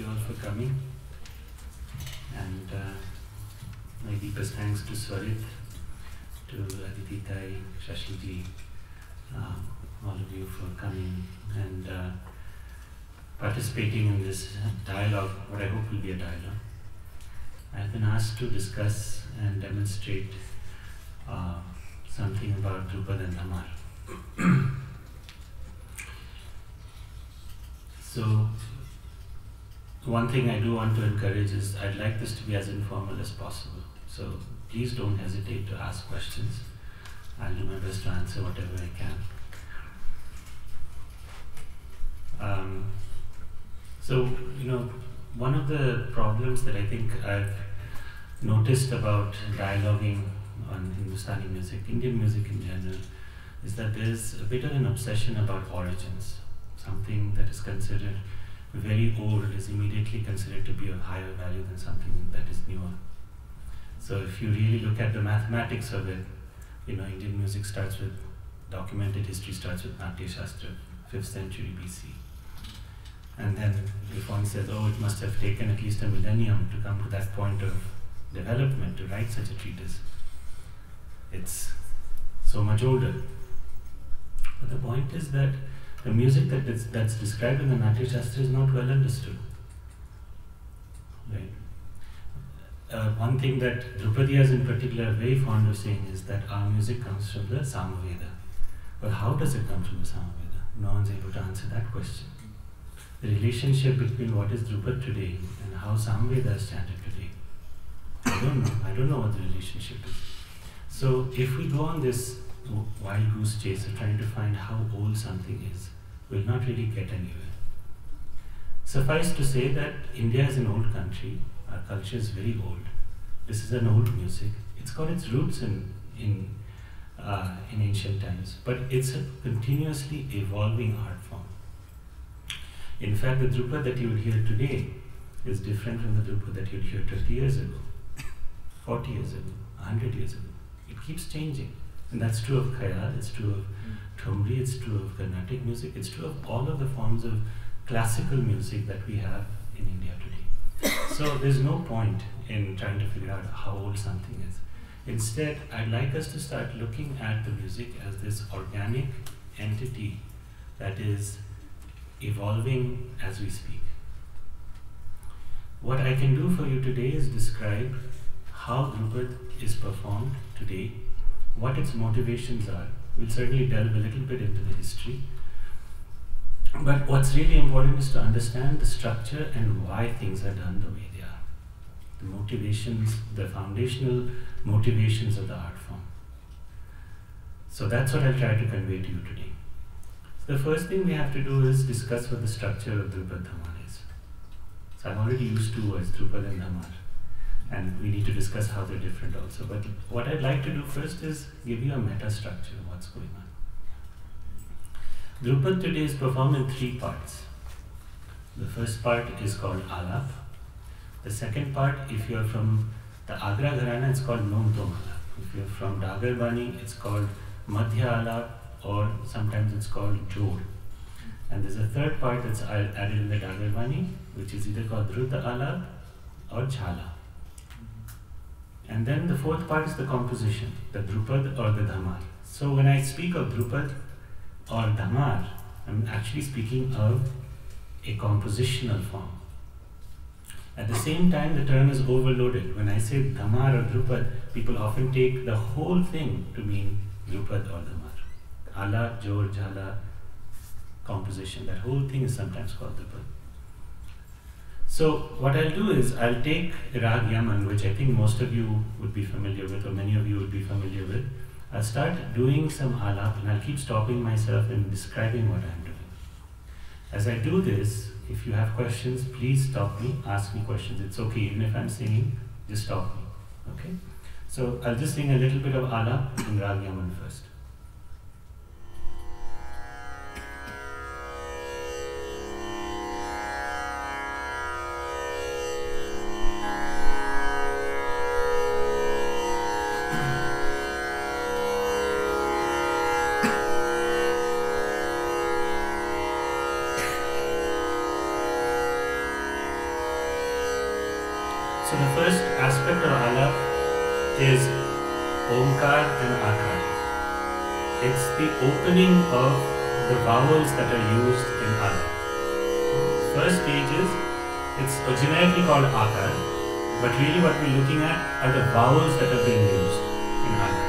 you all for coming, and my deepest thanks to Swarit, to Aditi Tai, Shashiji, all of you for coming and participating in this dialogue, what I hope will be a dialogue. I have been asked to discuss and demonstrate something about Dhrupad and Dhamar. So, one thing I do want to encourage is I'd like this to be as informal as possible. So, please don't hesitate to ask questions. I'll do my best to answer whatever I can. One of the problems that I think I've noticed about dialoguing on Hindustani music, Indian music in general, is that there's a bit of an obsession about origins. Something that is considered very old is immediately considered to be of higher value than something that is newer. So if you really look at the mathematics of it, Indian music starts with, documented history starts with Natya Shastra, 5th century BC. And then if one says, oh, it must have taken at least a millennium to come to that point of development to write such a treatise, it's so much older. But the point is that the music that's described in the Natya Shastra is not well understood. Right. One thing that Dhrupadiyas in particular are very fond of saying is that our music comes from the Samaveda. Well, how does it come from the Samaveda? No one's able to answer that question. The relationship between what is Dhrupad today and how Samaveda is chanted today, I don't know. I don't know what the relationship is. So if we go on this wild goose chase of trying to find how old something is, will not really get anywhere. Suffice to say that India is an old country, our culture is very old. This is an old music. It's got its roots in ancient times, but it's a continuously evolving art form. In fact, the Dhrupad that you would hear today is different from the Dhrupad that you'd hear 20 years ago, 40 years ago, 100 years ago. It keeps changing. And that's true of Khayal, it's true of Thumri, it's true of Carnatic music, it's true of all of the forms of classical music that we have in India today. So there's no point in trying to figure out how old something is. Instead, I'd like us to start looking at the music as this organic entity that is evolving as we speak. What I can do for you today is describe how Dhrupad is performed today, what its motivations are. We'll certainly delve a little bit into the history. But what's really important is to understand the structure and why things are done the way they are. The motivations, the foundational motivations of the art form. So that's what I'll try to convey to you today. So the first thing we have to do is discuss what the structure of Dhrupad Dhamar is. So I've already used two words, Dhrupad and Dhamar. And we need to discuss how they're different also. But what I'd like to do first is give you a meta structure of what's going on. Dhrupad today is performed in three parts. The first part is called Alap. The second part, if you're from the Agra Gharana, it's called Nomtom Alap. If you're from Dagarbani, it's called Madhya Alap, or sometimes it's called Jod. And there's a third part that's added in the Dagarbani, which is either called Dhruta Alap or Jhala. And then the fourth part is the composition, the Dhrupad or the Dhamar. So when I speak of Dhrupad or Dhamar, I'm actually speaking of a compositional form. At the same time, the term is overloaded. When I say Dhamar or Dhrupad, people often take the whole thing to mean Dhrupad or Dhamar. Ala, Jor, Jhala, composition, that whole thing is sometimes called Dhrupad. So what I'll do is I'll take Raag Yaman, which I think most of you would be familiar with, or many of you would be familiar with. I'll start doing some alap, and I'll keep stopping myself and describing what I'm doing. As I do this, if you have questions, please stop me, ask me questions. It's okay, even if I'm singing, just stop me, okay? So I'll just sing a little bit of alap in Raag Yaman first. So the first aspect of Alap is Omkar and Akar. It's the opening of the vowels that are used in Alap. First stage is, it's originally called Akar, but really what we're looking at are the vowels that have been used in Alap.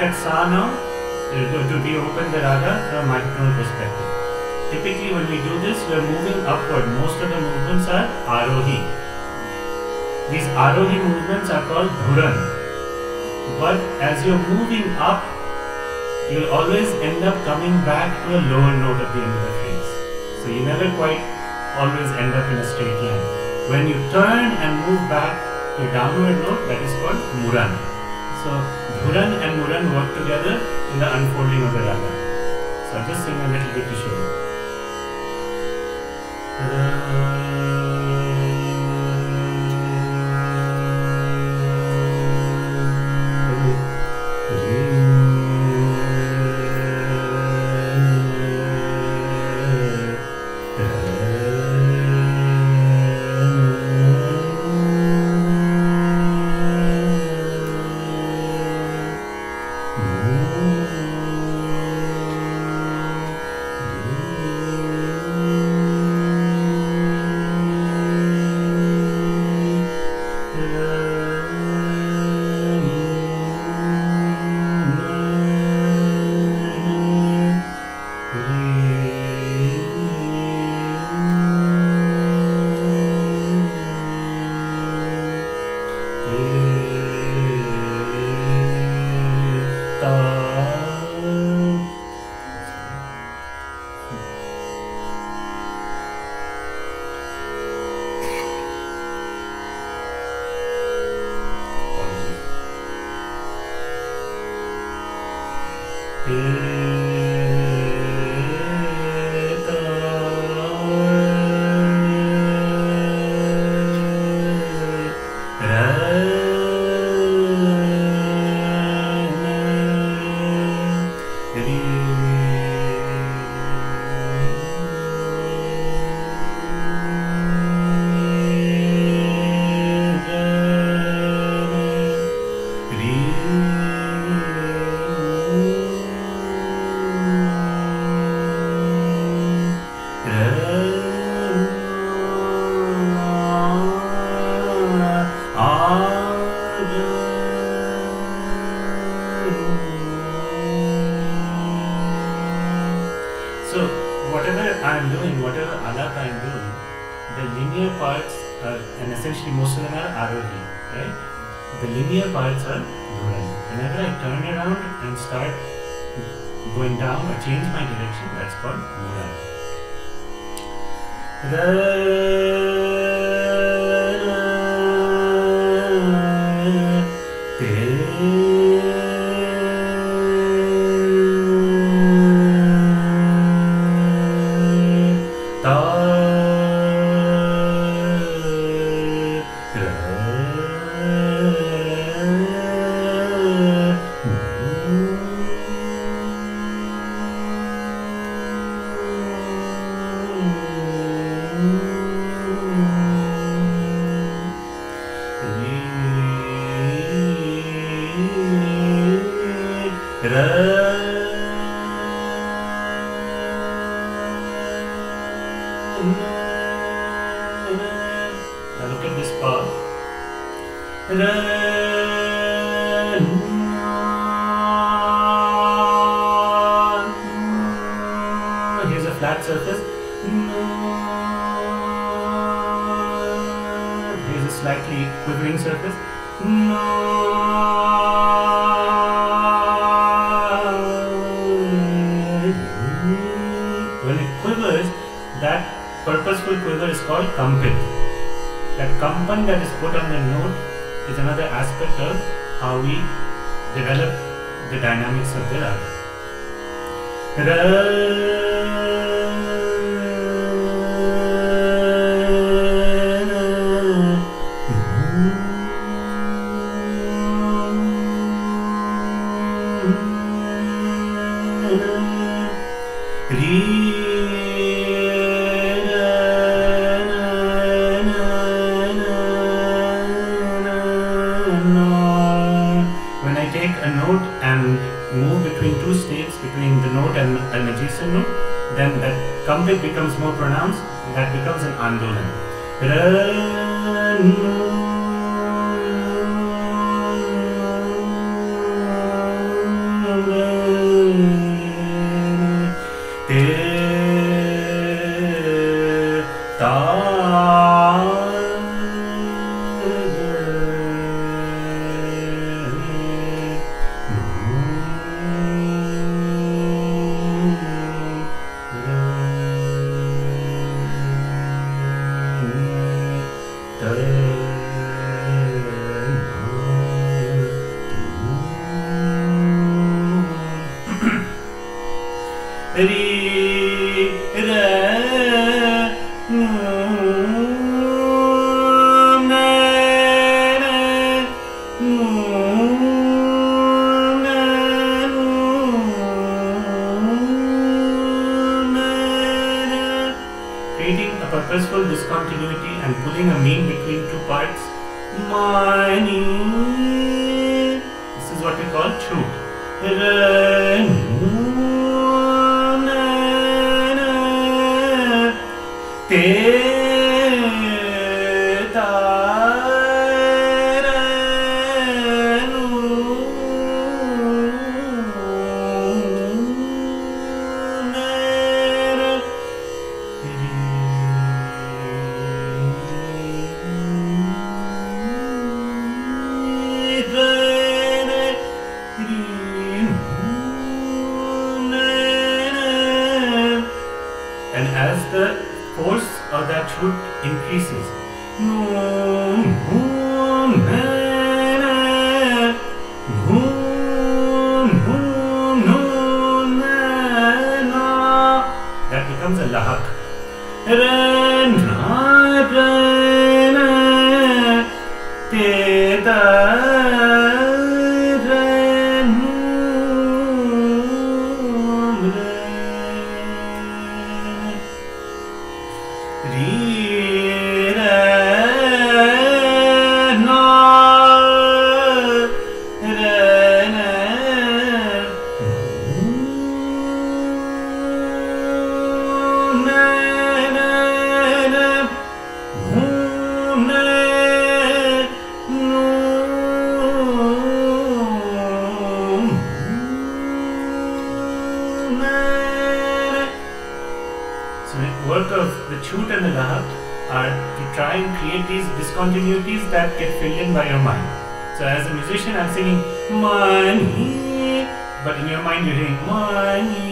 At Sa now, to reopen the raga from microphone perspective. Typically when we do this, we are moving upward. Most of the movements are arohi. These arohi movements are called dhuran. But as you are moving up, you will always end up coming back to a lower note at the end of the phrase. So you never quite always end up in a straight line. When you turn and move back to a downward note, that is called muran. So dhuran and muran work together in the unfolding of the raga. So I'll just sing a little bit to show you. Creating a purposeful discontinuity and pulling a mean between two parts. This is what we call chhut. That get filled in by your mind. So as a musician I'm singing money, but in your mind you're hearing money.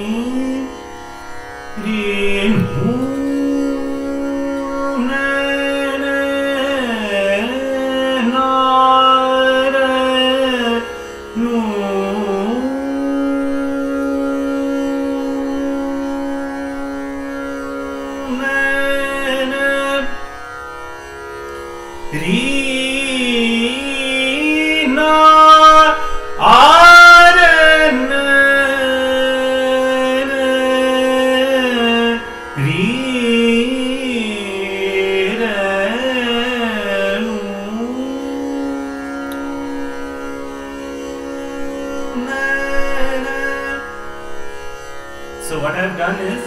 So what I've done is,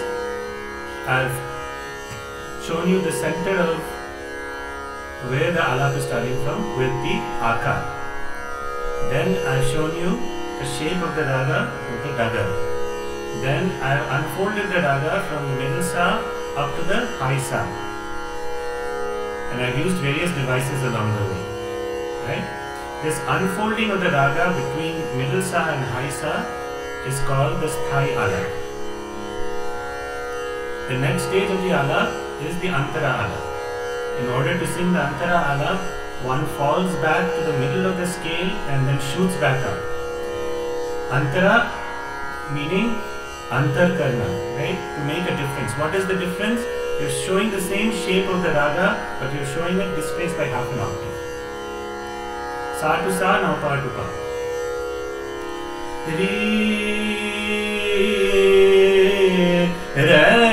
I've shown you the center of where the alap is starting from with the akar. Then I've shown you the shape of the raga with the dagar. Then I've unfolded the raga from the middle sa up to the high sa. And I've used various devices along the way. Right? This unfolding of the raga between middle sa and high sa is called the Sthayi alap. The next stage of the alap is the Antara alap. In order to sing the Antara alap, one falls back to the middle of the scale and then shoots back up. Antara meaning antar karna, right? To make a difference. What is the difference? You're showing the same shape of the raga, but you're showing it displaced by half an octave. Sa to sa, now pa to pa. Re, re.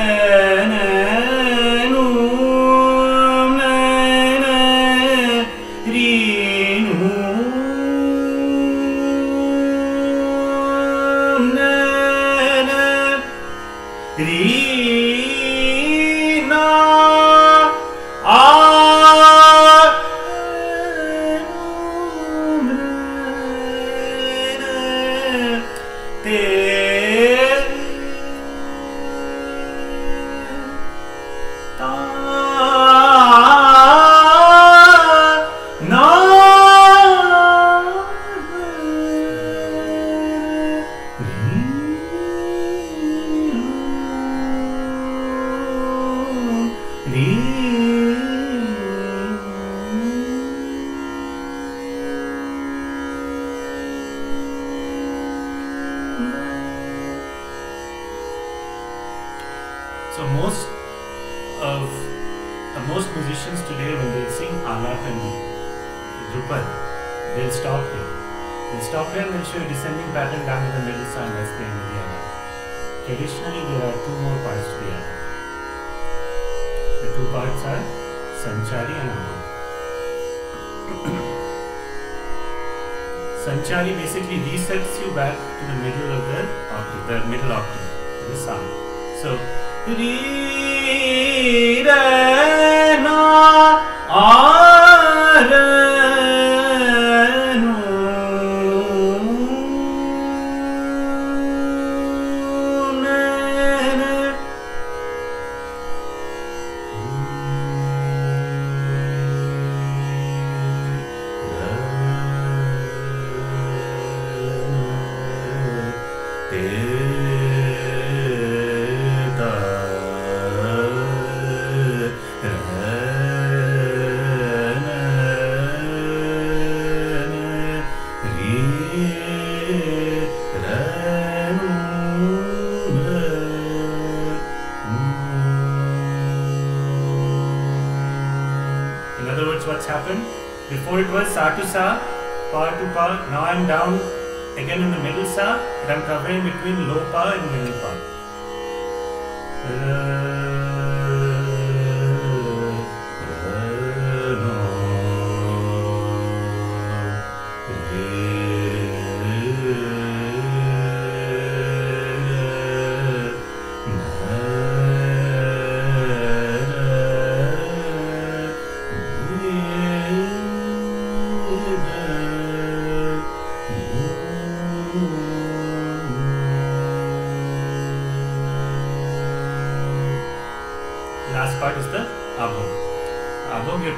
So most musicians today, when they sing Alat and Dhrupad, they'll stop here. They'll stop here and they'll show a descending pattern down in the middle song as playing with the Alat. Traditionally, there are two more parts to the Alat. The two parts are Sanchari and Abhog. Sanchari basically resets you back to the middle of the middle octave of the song. So, Re Re Na A Re Nu Ne Ne. Before it was sa to sa, pa to pa. Now I'm down again in the middle sa, and I'm covering between low pa and middle pa.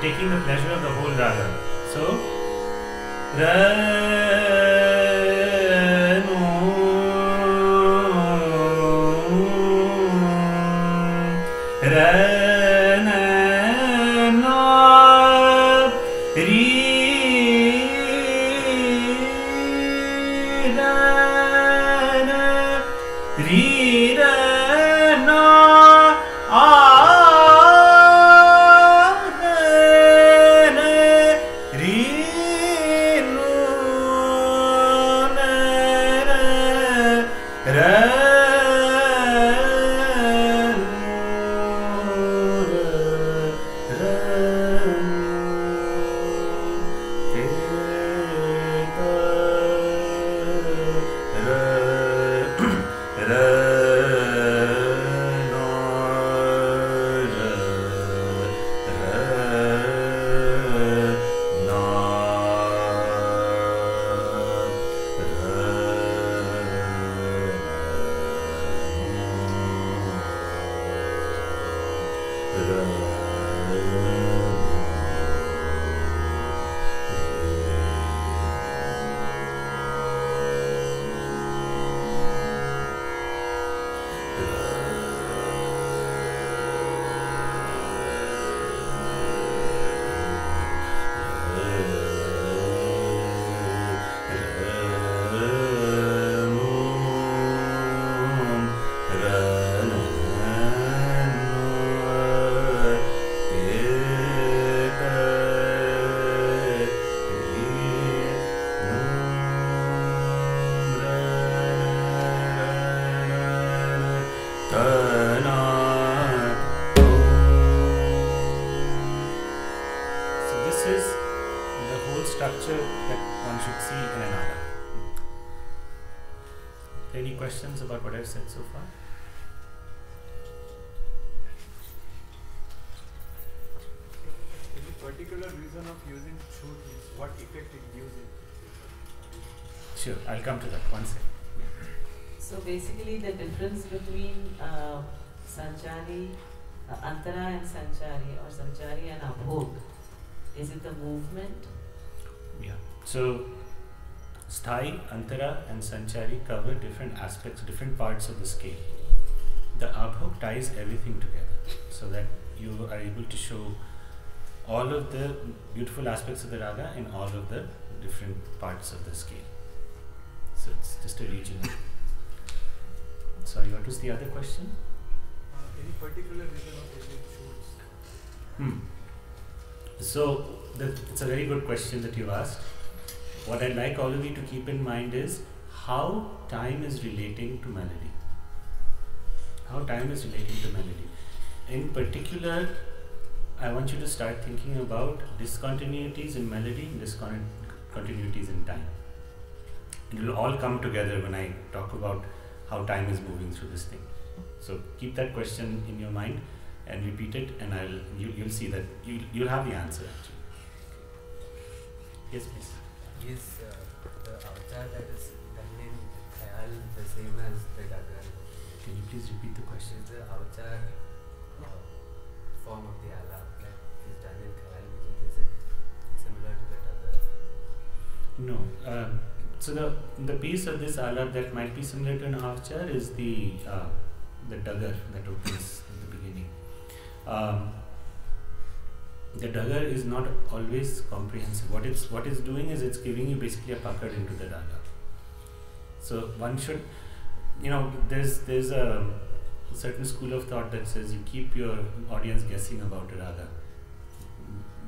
Taking the pleasure of the whole raga. So, so far. Any particular reason of using shoot, what effect it gives it? Sure, I'll come to that one second. So basically the difference between Sanchari, Antara and Sanchari, or Sanchari and Abhog, is it the movement? Yeah. So Sthayi, Antara and Sanchari cover different aspects, different parts of the scale. The Abhog ties everything together so that you are able to show all of the beautiful aspects of the raga in all of the different parts of the scale. So it's just a region. Sorry, what was the other question? Any particular reason of using shoots? So it's a very good question that you asked. What I'd like all of you to keep in mind is how time is relating to melody. How time is relating to melody. In particular, I want you to start thinking about discontinuities in melody and discontinuities in time. It will all come together when I talk about how time is moving through this thing. So keep that question in your mind and repeat it, and you'll see that you'll have the answer actually. Yes, please. Yes, the avatar that is done in Khayal the same as the Dagarbani. Can you please repeat the question? Is the avatar form of the Allah that is done in Khayal music, is it similar to the Dagarbani? No. So the piece of this alat that might be similar to an avtar is the dagar that opens at the beginning. The dagar is not always comprehensive. What it's doing is it's giving you basically a pakad into the raga. So one should, there's a certain school of thought that says you keep your audience guessing about a raga.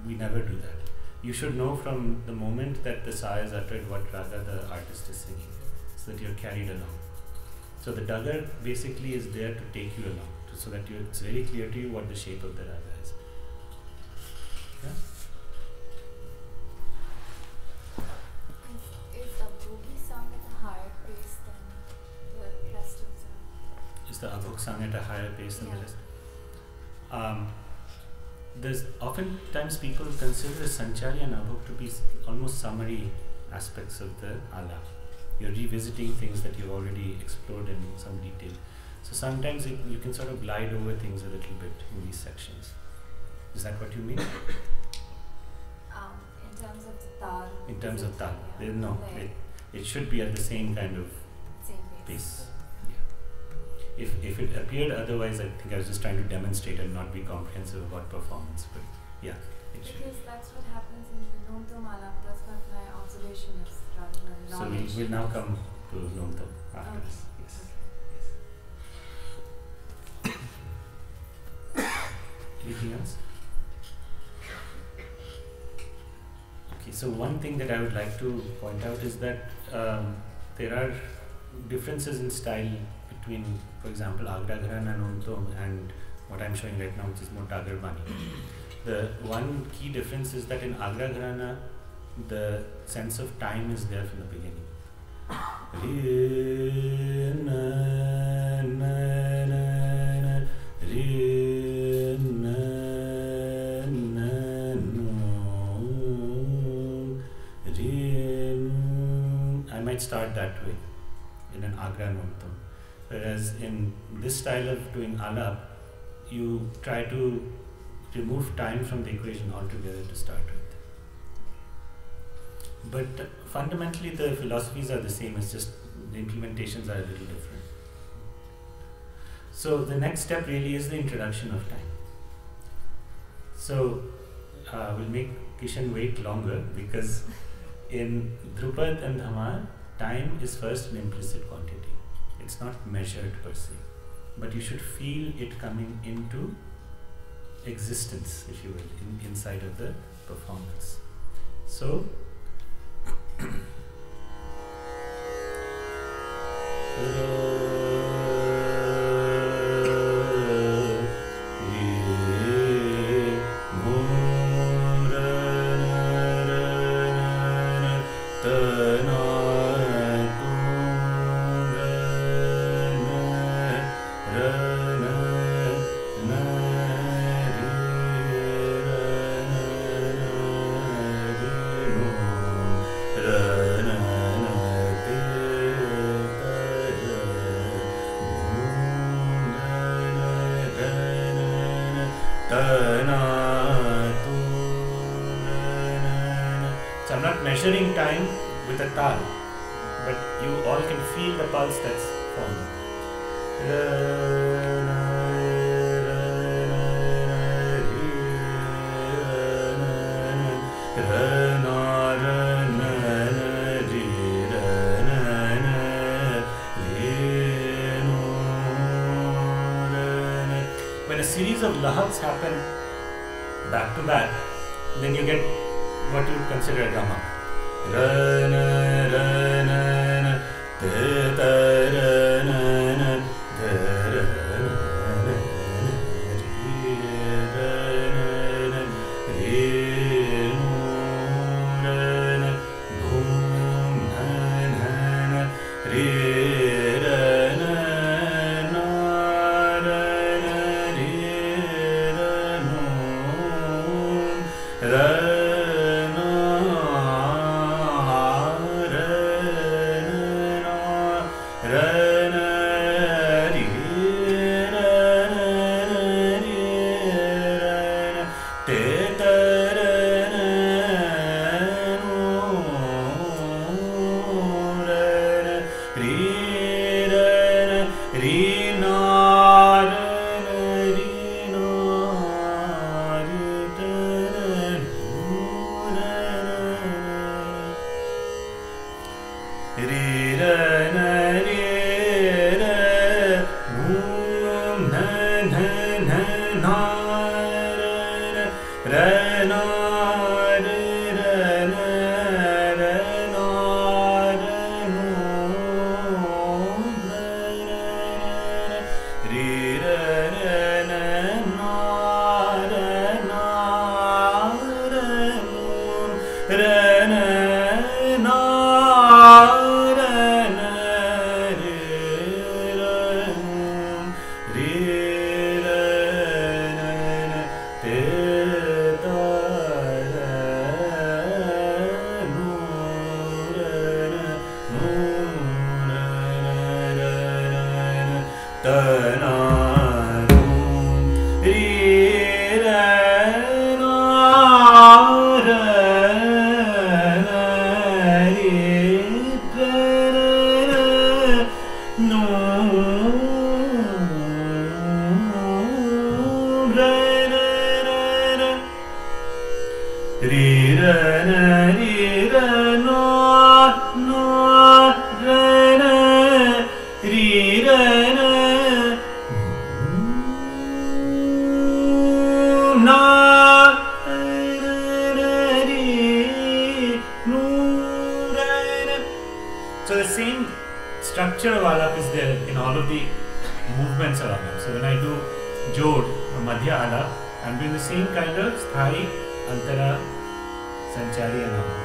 We never do that. You should know from the moment that the sa is uttered what raga the artist is singing, so that you're carried along. So the dagar basically is there to take you along, so that it's very clear to you what the shape of the raga is. Yeah? Is Abhogi sung at a higher pace than the rest of them? Is the Abhog sung at a higher pace than the rest? There's oftentimes people consider Sanchari and Abhog to be almost summary aspects of the ala. You're revisiting things that you've already explored in some detail. So sometimes you can sort of glide over things a little bit in these sections. Is that what you mean? In terms of the taal. In terms of taal. Yeah. No, it should be at the same kind of pace. Yeah. If it appeared otherwise, I think I was just trying to demonstrate and not be comprehensive about performance. But yeah, because that's what happens in the Noom Alam. That's what my observation is rather than knowledge. So we'll now come to Noom after this. Yes. Yes. Anything else? Okay, so one thing that I would like to point out is that there are differences in style between, for example, Agra Gharana and what I'm showing right now, which is more Dagarbani. The one key difference is that in Agra Gharana, the sense of time is there from the beginning. Start that way in an Agra Nonton. Whereas in this style of doing alap, you try to remove time from the equation altogether to start with. But fundamentally the philosophies are the same, it's just the implementations are a little different. So the next step really is the introduction of time. So we'll make Kishan wait longer because in Dhrupad and Dhamar, time is first an implicit quantity. It's not measured per se, but you should feel it coming into existence, if you will, inside of the performance. So, measuring time with a taal, but you all can feel the pulse that's forming. a series of lahars happen back to back, then you get what you would consider a gamak. Sthayi, Antara, Sanchari and Abhog.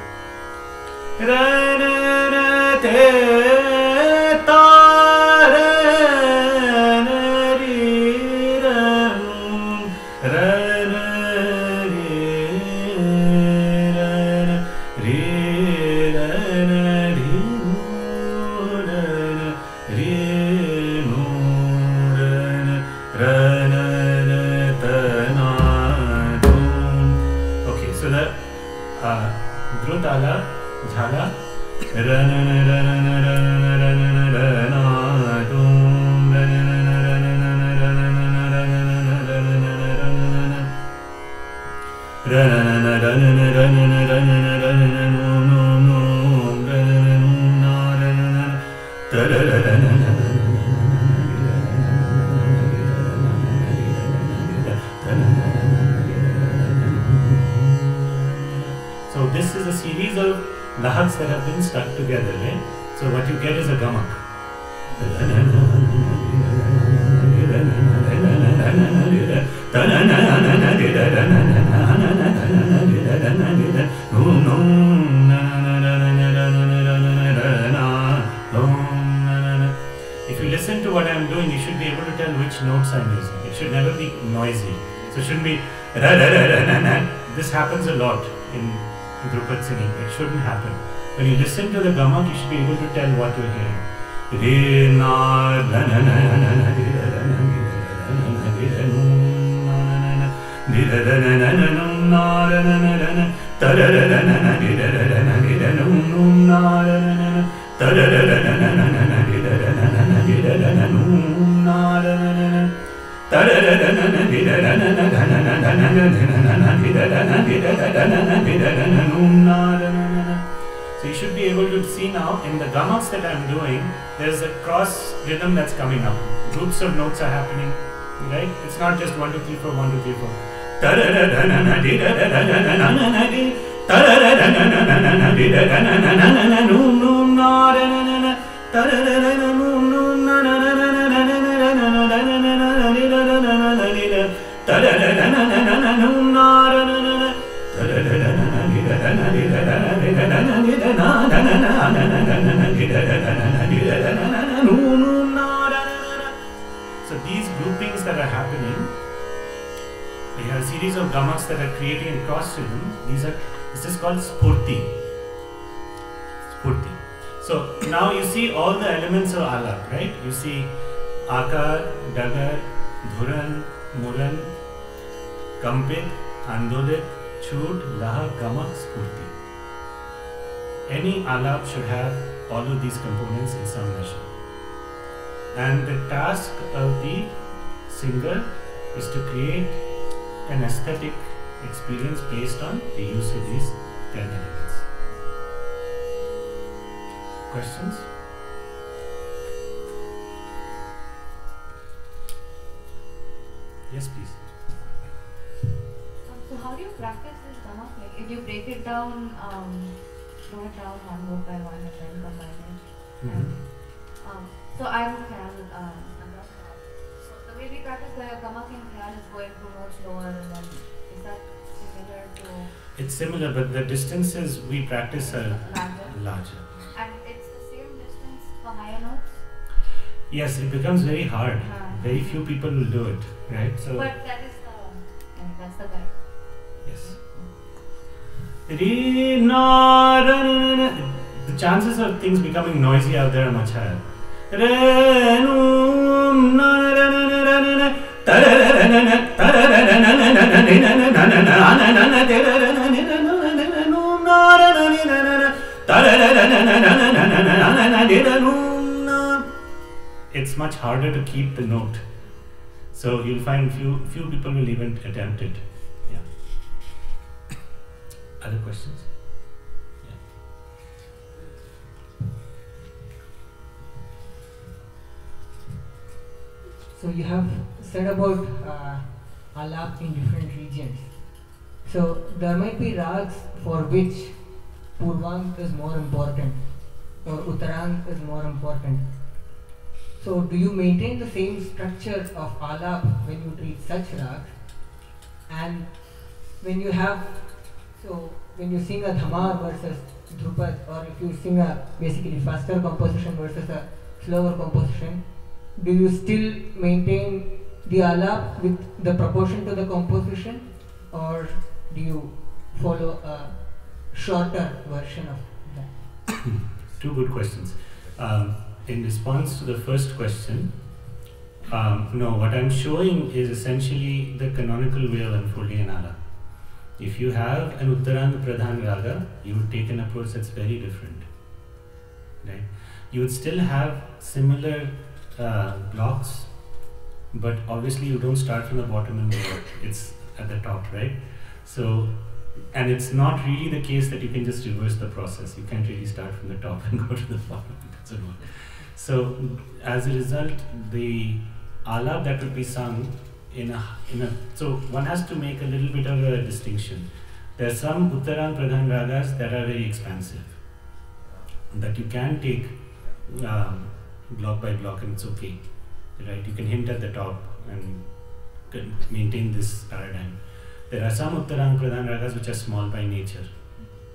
Shouldn't happen. When you listen to the gamak, you should be able to tell what you're hearing. So you should be able to see now in the gamaks that I'm doing, there's a cross rhythm that's coming up. Groups of notes are happening. right? It's not just 1, 2, 3, 4, 1, 2, 3, 4. So these groupings that are happening, they are a series of gamaks that are creating and cross-rhythms. This is called spurti. So now you see all the elements of Alam, right? You see Akar, Dagar, Dhuran, Muran, Kampit, Andolit, Chud, Laha, Gamak, Spurti. Any alap should have all of these components in some measure. And the task of the singer is to create an aesthetic experience based on the use of these 10 elements. Questions? Yes, please. So how do you practice this gamak? Like if you break it down, slow it down one by one and then combine it. So I'm a Khayal, so the way we practice the gamak in Khayal is going to much lower, and then is that similar to? It's similar, but the distances we practice are larger. And it's the same distance for higher notes? Yes, it becomes very hard. Very few people will do it, right? So, but that is the, that's the guide. Yes. The chances of things becoming noisy out there are much higher. It's much harder to keep the note. So you'll find few people will even attempt it. Other questions? Yeah. So you have said about alap in different regions. So there might be rags for which Purvang is more important or Uttarang is more important. So do you maintain the same structure of alap when you treat such rags? And when you have, so when you sing a Dhamar versus Dhrupad, or if you sing a basically faster composition versus a slower composition, do you still maintain the alap with the proportion to the composition, or do you follow a shorter version of that? Two good questions. In response to the first question, no, what I'm showing is essentially the canonical way of unfolding an alap. If you have an Uttarang Pradhan Raga, you would take an approach that's very different, right? You would still have similar blocks, but obviously you don't start from the bottom and go up. It's at the top, right? So, and it's not really the case that you can just reverse the process. You can't really start from the top and go to the bottom. That's what it was. So, as a result, the alap that would be sung so one has to make a little bit of a distinction. There are some Uttarang Pradhan Ragas that are very expansive, that you can take block by block and it's okay, right? You can hint at the top and can maintain this paradigm. There are some Uttarang Pradhan Ragas which are small by nature,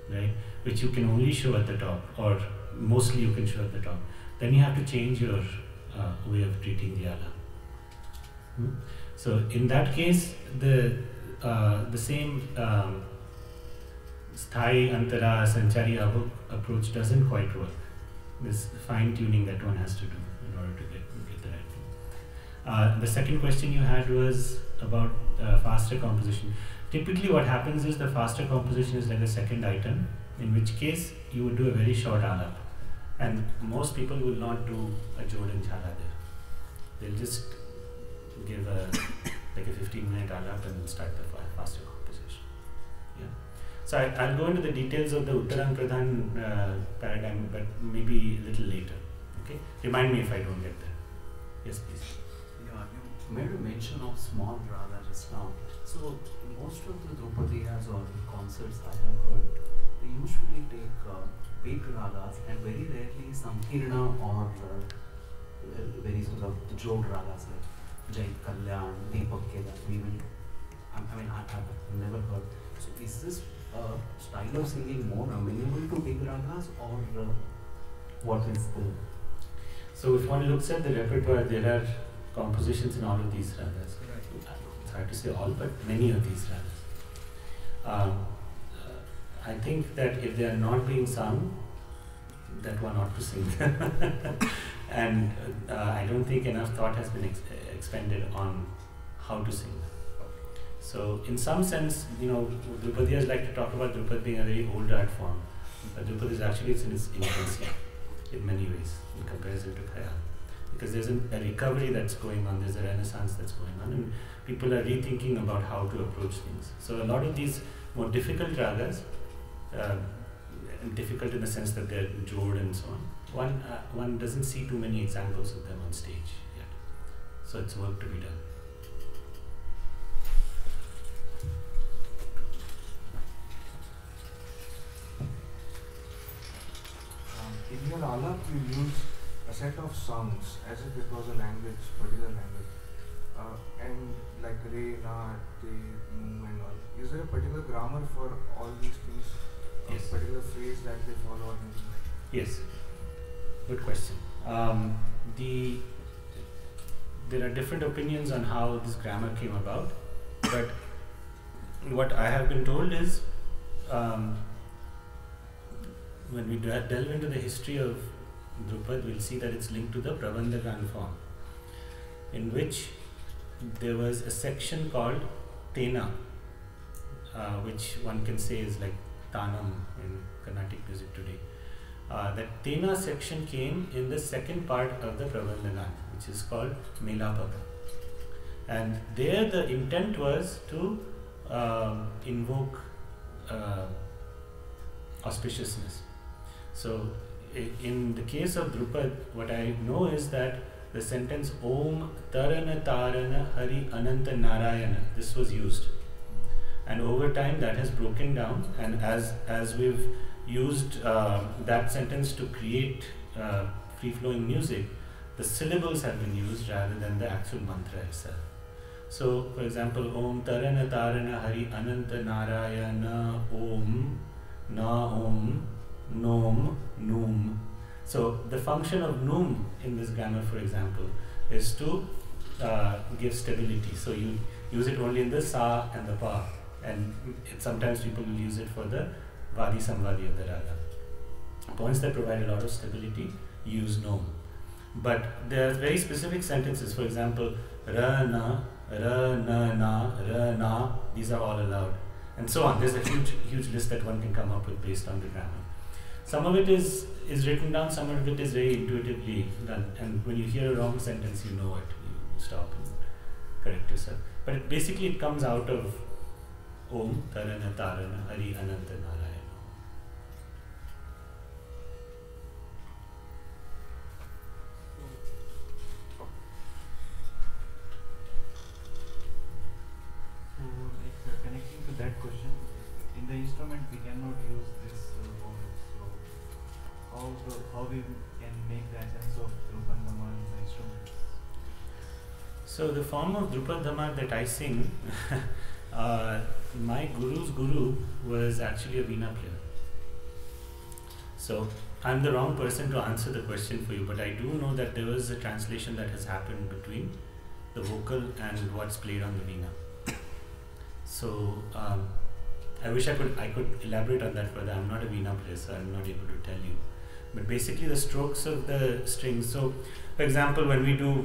right? Which you can only show at the top, or mostly you can show at the top. Then you have to change your way of treating the alap. So in that case, the same Sthayi, Antara, Sanchari, Abhog approach doesn't quite work. This fine tuning that one has to do in order to get the right thing. The second question you had was about faster composition. Typically what happens is the faster composition is like the second item, in which case you would do a very short alap. And most people will not do a jod and jhala there. They'll just give like a 15-minute alap and start the faster composition. Yeah. So I'll go into the details of the Uttarang Pradhan paradigm, but maybe a little later. Okay. Remind me if I don't get there. Yes, please. Yeah, you made a mention of small raga just now. So most of the Dhrupadiyas or concerts I have heard, they usually take big ragas and very rarely some kirna or very sort of jod ragas like Jai Kalyan, Deepak Kedar, I've never heard. So is this style of singing more amenable to big ragas or what is the... So if one looks at the repertoire, there are compositions in all of these ragas. It's hard to say all, but many of these ragas. I think that if they are not being sung, that one ought to sing them. And I don't think enough thought has been expended on how to sing them. So in some sense, you know, Dhrupadiyas like to talk about Dhrupad being a very old art form. But Dhrupad is actually in its infancy in many ways in comparison to Khayal. Because there's a recovery that's going on, there's a renaissance that's going on, and people are rethinking about how to approach things. So a lot of these more difficult ragas, difficult in the sense that they're jod and so on, one doesn't see too many examples of them on stage yet. So it's work to be done. In your alap, you use a set of songs as if it was a language, particular language, and like re, na, te, mu, and all. Is there a particular grammar for all these things? Yes. A particular phrase that they follow? Yes. Good question. There are different opinions on how this grammar came about, but what I have been told is, when we delve into the history of Dhrupad, we'll see that it's linked to the Prabandha Gana form, in which there was a section called Tena, which one can say is like Tanam in Carnatic music today. That Tena section came in the second part of the Prabandha Gana, which is called Melapada. And there the intent was to invoke auspiciousness. So in the case of Dhrupad, what I know is that the sentence Om Tarana Tarana Hari Ananta Narayana, this was used, and over time that has broken down, and as we've used that sentence to create free-flowing music, the syllables have been used rather than the actual mantra itself. So for example, Om Tarana Tarana Hari Ananta Narayana Om Na Om Nom, Noom. So the function of Noom in this grammar, for example, is to give stability. So you use it only in the sa and the pa, and sometimes people will use it for the vadi samvadi of the raga. Points that provide a lot of stability use Noom. But there are very specific sentences, for example, ra na, ra na na, ra na, these are all allowed, and so on. There's a huge list that one can come up with based on the grammar. Some of it is written down, some of it is very intuitively done. And when you hear a wrong sentence, you know it. You stop and correct yourself. But basically it comes out of Om Tarana Tarana Hari Ananta Narayana. So like, connecting to that question, in the instrument we cannot use this. How we can make the essence of Dhrupad Dhamar in the instruments? So the form of Dhrupad Dhamar that I sing, my guru's guru was actually a Veena player. So I'm the wrong person to answer the question for you, but I do know that there was a translation that has happened between the vocal and what's played on the Veena. So I wish I could elaborate on that further. I'm not a Veena player, so I'm not able to tell you. But basically the strokes of the strings. So for example, when we do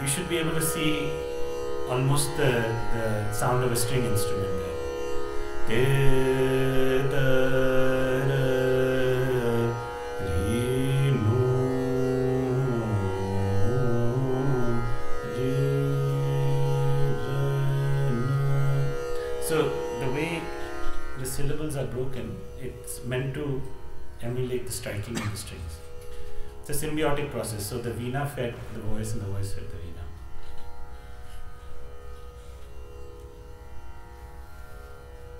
you should be able to see almost the sound of a string instrument there. broken, it's meant to emulate the striking of the strings. It's a symbiotic process. So the veena fed the voice and the voice fed the veena.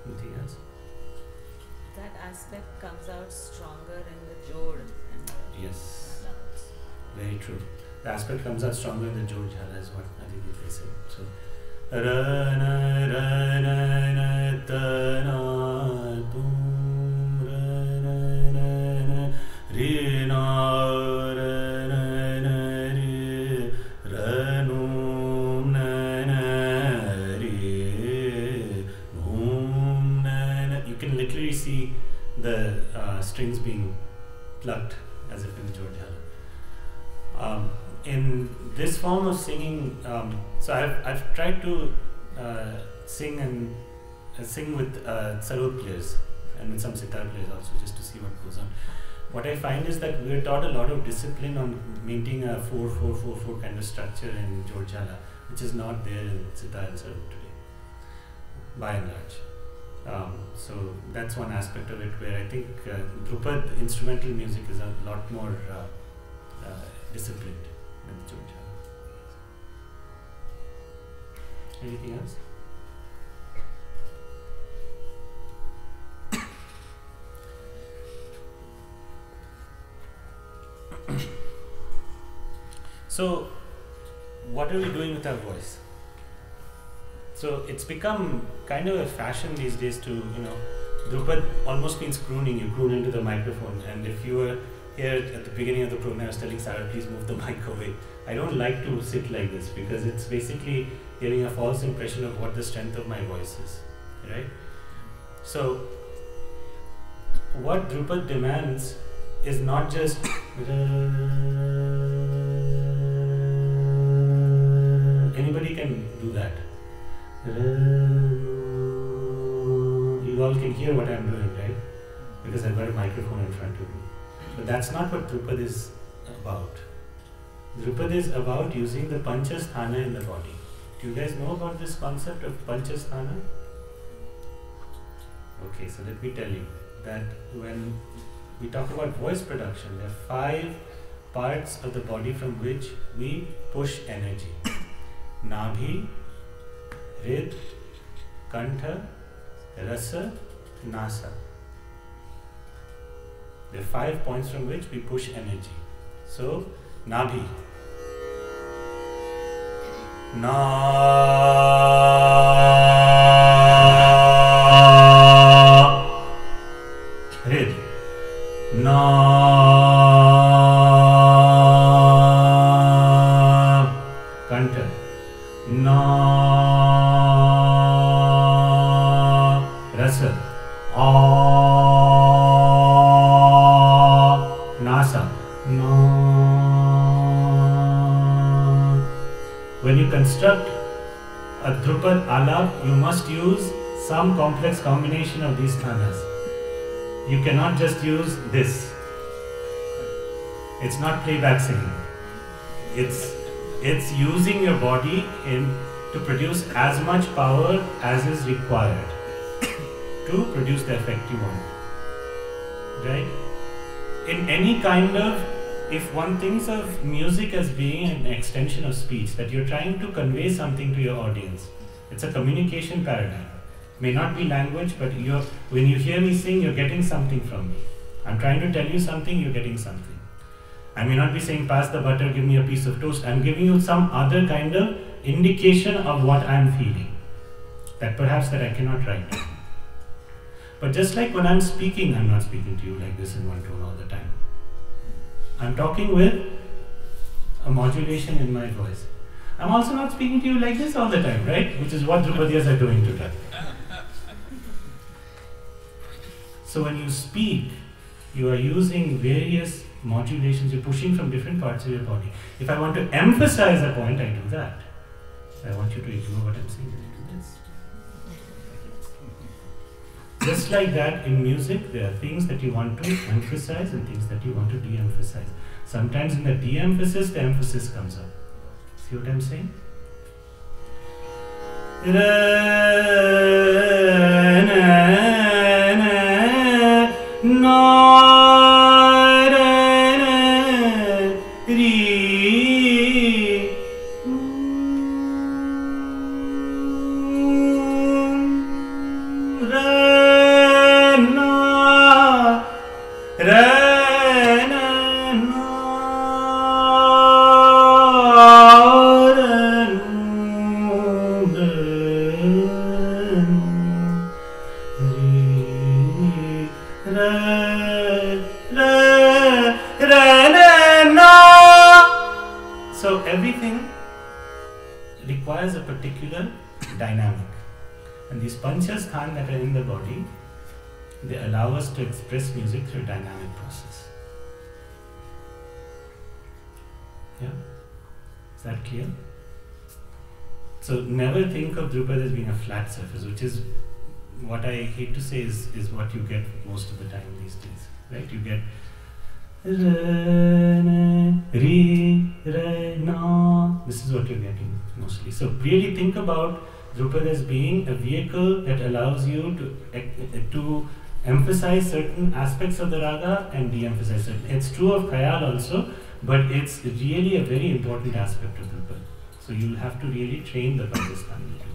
Anything else? That aspect comes out stronger in the jhol. Yes, very true. The aspect comes out stronger in the jhol jhala is what Adi said. So, ra na ra na na ta na tum ra na na na re na. Strings being plucked as if in Jhaptal. In this form of singing, so I've tried to sing and sing with sarod players and with some sitar players also, just to see what goes on. What I find is that we're taught a lot of discipline on maintaining a 4-4-4-4 kind of structure in Jhaptal, which is not there in sitar and sarod today, by and large. So that's one aspect of it where I think Dhrupad instrumental music is a lot more disciplined than the Jhaptal. Anything else? So what are we doing with our voice? So it's become kind of a fashion these days to, you know, Dhrupad almost means crooning. You croon into the microphone, and if you were here at the beginning of the program, I was telling Sarah, please move the mic away. I don't like to sit like this because it's basically giving a false impression of what the strength of my voice is, right? So what Dhrupad demands is not just anybody can do that. You all can hear what I'm doing, right? Because I've got a microphone in front of me. But that's not what Dhrupad is about. Dhrupad is about using the panchasthana in the body. Do you guys know about this concept of panchasthana? Okay, so let me tell you that when we talk about voice production, there are 5 parts of the body from which we push energy. Nabhi, Rid, Kantha, Rasa, Nasa. There are 5 points from which we push energy. So, Nabhi. Na. Rid. Na. Construct a Dhrupad alap, you must use some complex combination of these sthanas. You cannot just use this. It's not playback singing. It's using your body to produce as much power as is required to produce the effect you want. Right? In any kind of, if one thinks of music as being an extension of speech, that you're trying to convey something to your audience, it's a communication paradigm. May not be language, but when you hear me sing, you're getting something from me. I'm trying to tell you something, you're getting something. I may not be saying, pass the butter, give me a piece of toast. I'm giving you some other kind of indication of what I'm feeling, that perhaps that I cannot write down. But just like when I'm speaking, I'm not speaking to you like this in one tone all the time. I'm talking with a modulation in my voice. I'm also not speaking to you like this all the time, right? Which is what Dhrupadiyas are doing today. So when you speak, you are using various modulations. You're pushing from different parts of your body. If I want to emphasize a point, I do that. I want you to ignore what I'm saying. I do this. Just like that, in music, there are things that you want to emphasize and things that you want to de-emphasize. Sometimes in the de-emphasis, the emphasis comes up. See what I'm saying? Express music through a dynamic process. Yeah? Is that clear? So never think of Dhrupad as being a flat surface, which is what I hate to say is what you get most of the time these days. Right? You get this is what you're getting mostly. So really think about Dhrupad as being a vehicle that allows you to emphasize certain aspects of the raga and de-emphasize certain. It's true of Khayal also, but it's really a very important aspect of Dhrupad. So you'll have to really train the Pakistani to do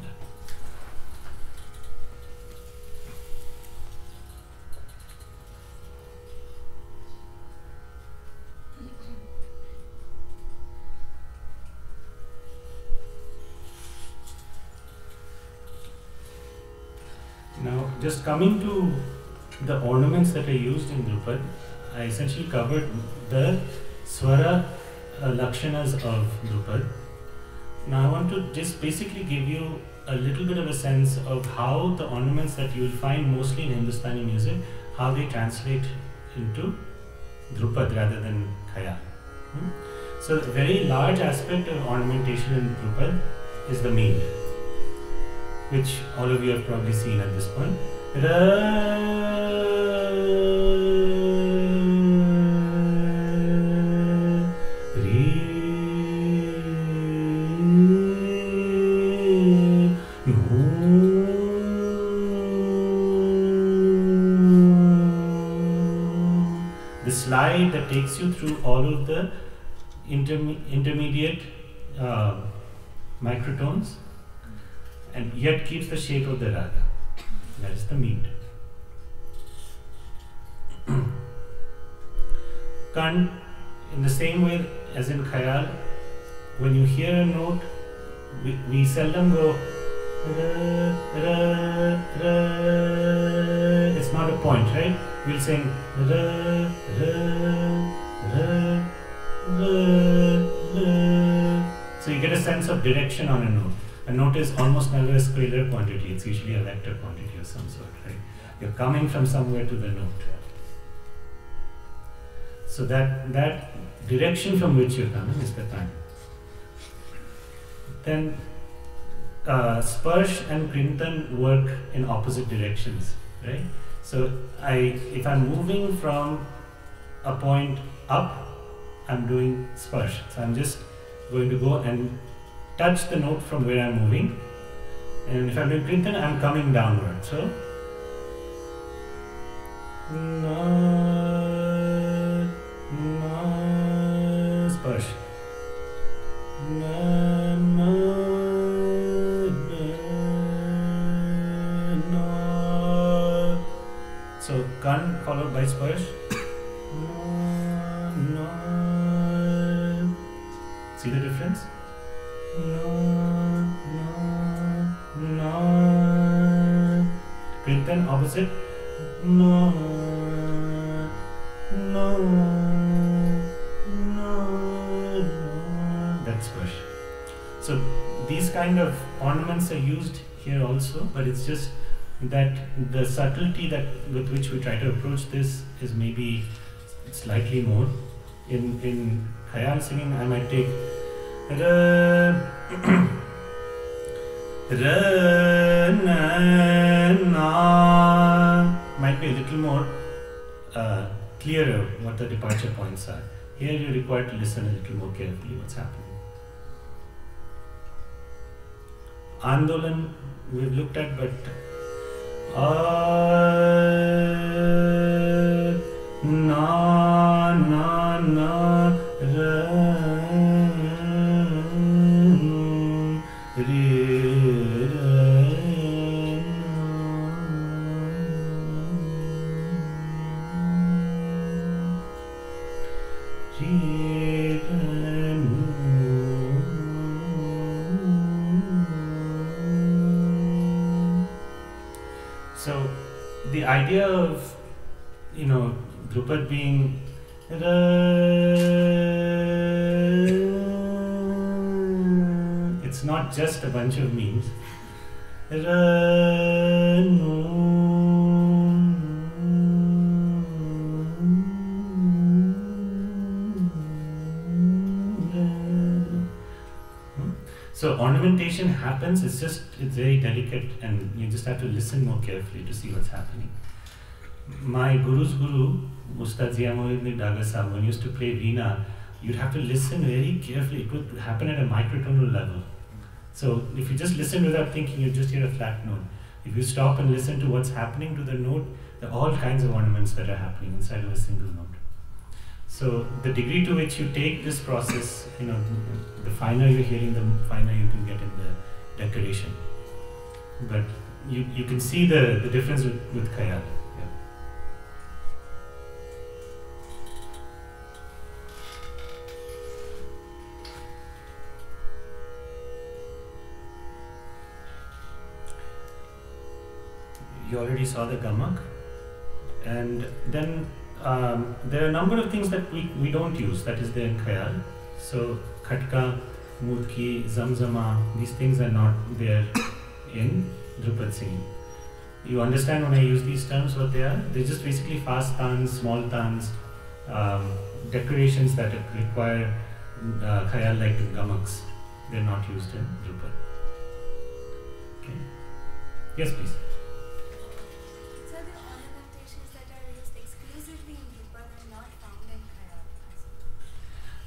that. Now, just coming to the ornaments that are used in Dhrupad, I essentially covered the swara lakshanas of Dhrupad. Now I want to just basically give you a little bit of a sense of how the ornaments that you will find mostly in Hindustani music, how they translate into Dhrupad rather than Khayal. So a very large aspect of ornamentation in Dhrupad is the meen, which all of you have probably seen at this point. The slide that takes you through all of the intermediate microtones and yet keeps the shape of the raga. That is the meat. Kan, in the same way as in Khayal, when you hear a note, we seldom go ra, ra, ra. It's not a point, right? We'll sing ra, ra, ra, ra, ra. So you get a sense of direction on a note. A note is almost never a scalar quantity, it's usually a vector quantity of some sort, right? You're coming from somewhere to the note. So that direction from which you're coming is the time. Then Sparsh and Krintan work in opposite directions, right? So if I'm moving from a point up, I'm doing Sparsh. So I'm just going to go and touch the note from where I'm moving, and if I'm doing Krintan, I'm coming downward. So, na, na, sparsh, na, na, na, na. So, kan followed by sparsh. Na, na. See the difference? Na, na, na. Krintan opposite. Na, na, na. That's push. So these kind of ornaments are used here also, but it's just that the subtlety that with which we try to approach this is maybe slightly more. In Khayal singing, I might take ra, ra, na, na. Might be a little more clearer what the departure points are. Here you're required to listen a little more carefully what's happening. Andolan we've looked at, but na, na, na, ra. the idea of, you know, Dhrupad being it's not just a bunch of memes. So ornamentation happens, it's just, it's very delicate and you just have to listen more carefully to see what's happening. My guru's guru, Ustad Zia Mohiuddin Daga Sahab, when used to play Veena, you'd have to listen very carefully. It would happen at a microtonal level. So if you just listen without thinking, you just hear a flat note. If you stop and listen to what's happening to the note, there are all kinds of ornaments that are happening inside of a single note. So the degree to which you take this process, you know, the finer you're hearing, the finer you can get in the decoration. But you can see the difference with Khayal. You already saw the gamak, and then there are a number of things that we don't use that is there in Khayal. So khatka, mudki, zamzama, these things are not there in Dhrupad singing. You understand when I use these terms what they are? They're just basically fast tans, small tans, decorations that require Khayal like gamaks. They're not used in Dhrupad. Okay. Yes, please.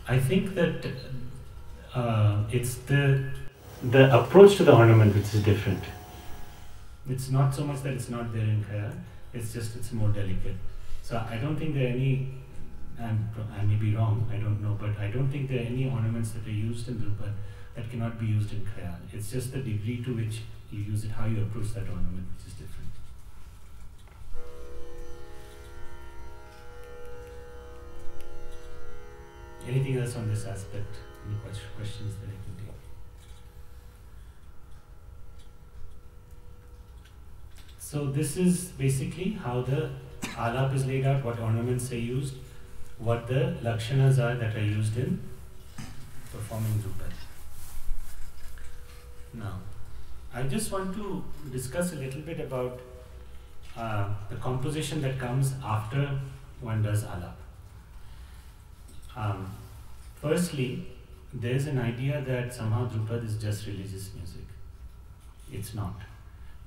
I think that it's the approach to the ornament which is different. It's not so much that it's not there in Khayal, it's just it's more delicate. So I don't think there are any, I may be wrong, I don't know, but I don't think there are any ornaments that are used in Dhrupad that cannot be used in Khayal. It's just the degree to which you use it, how you approach that ornament which is different. Anything else on this aspect? Any questions that I can take? So this is basically how the alap is laid out, what ornaments are used, what the lakshanas are that are used in performing Dhrupad. Now, I just want to discuss a little bit about the composition that comes after one does alap. Firstly, there is an idea that somehow Dhrupad is just religious music. It's not.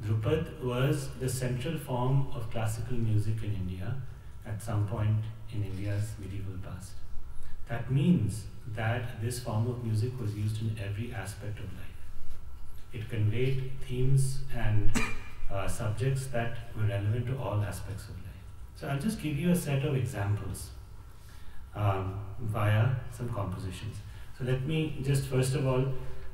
Dhrupad was the central form of classical music in India at some point in India's medieval past. That means that this form of music was used in every aspect of life. It conveyed themes and subjects that were relevant to all aspects of life. So I'll just give you a set of examples via some compositions. So let me just first of all,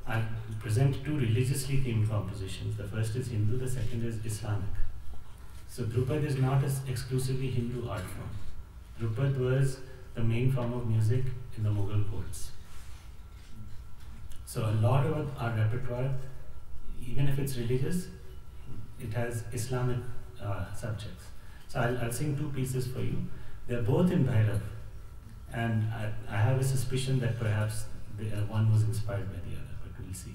I'll present two religiously themed compositions. The first is Hindu, the second is Islamic. So Dhrupad is not as exclusively Hindu art form. Dhrupad was the main form of music in the Mughal courts. So a lot of our repertoire, even if it's religious, it has Islamic subjects. So I'll sing two pieces for you. They're both in Bhairav. And I have a suspicion that perhaps the one was inspired by the other, but we'll see.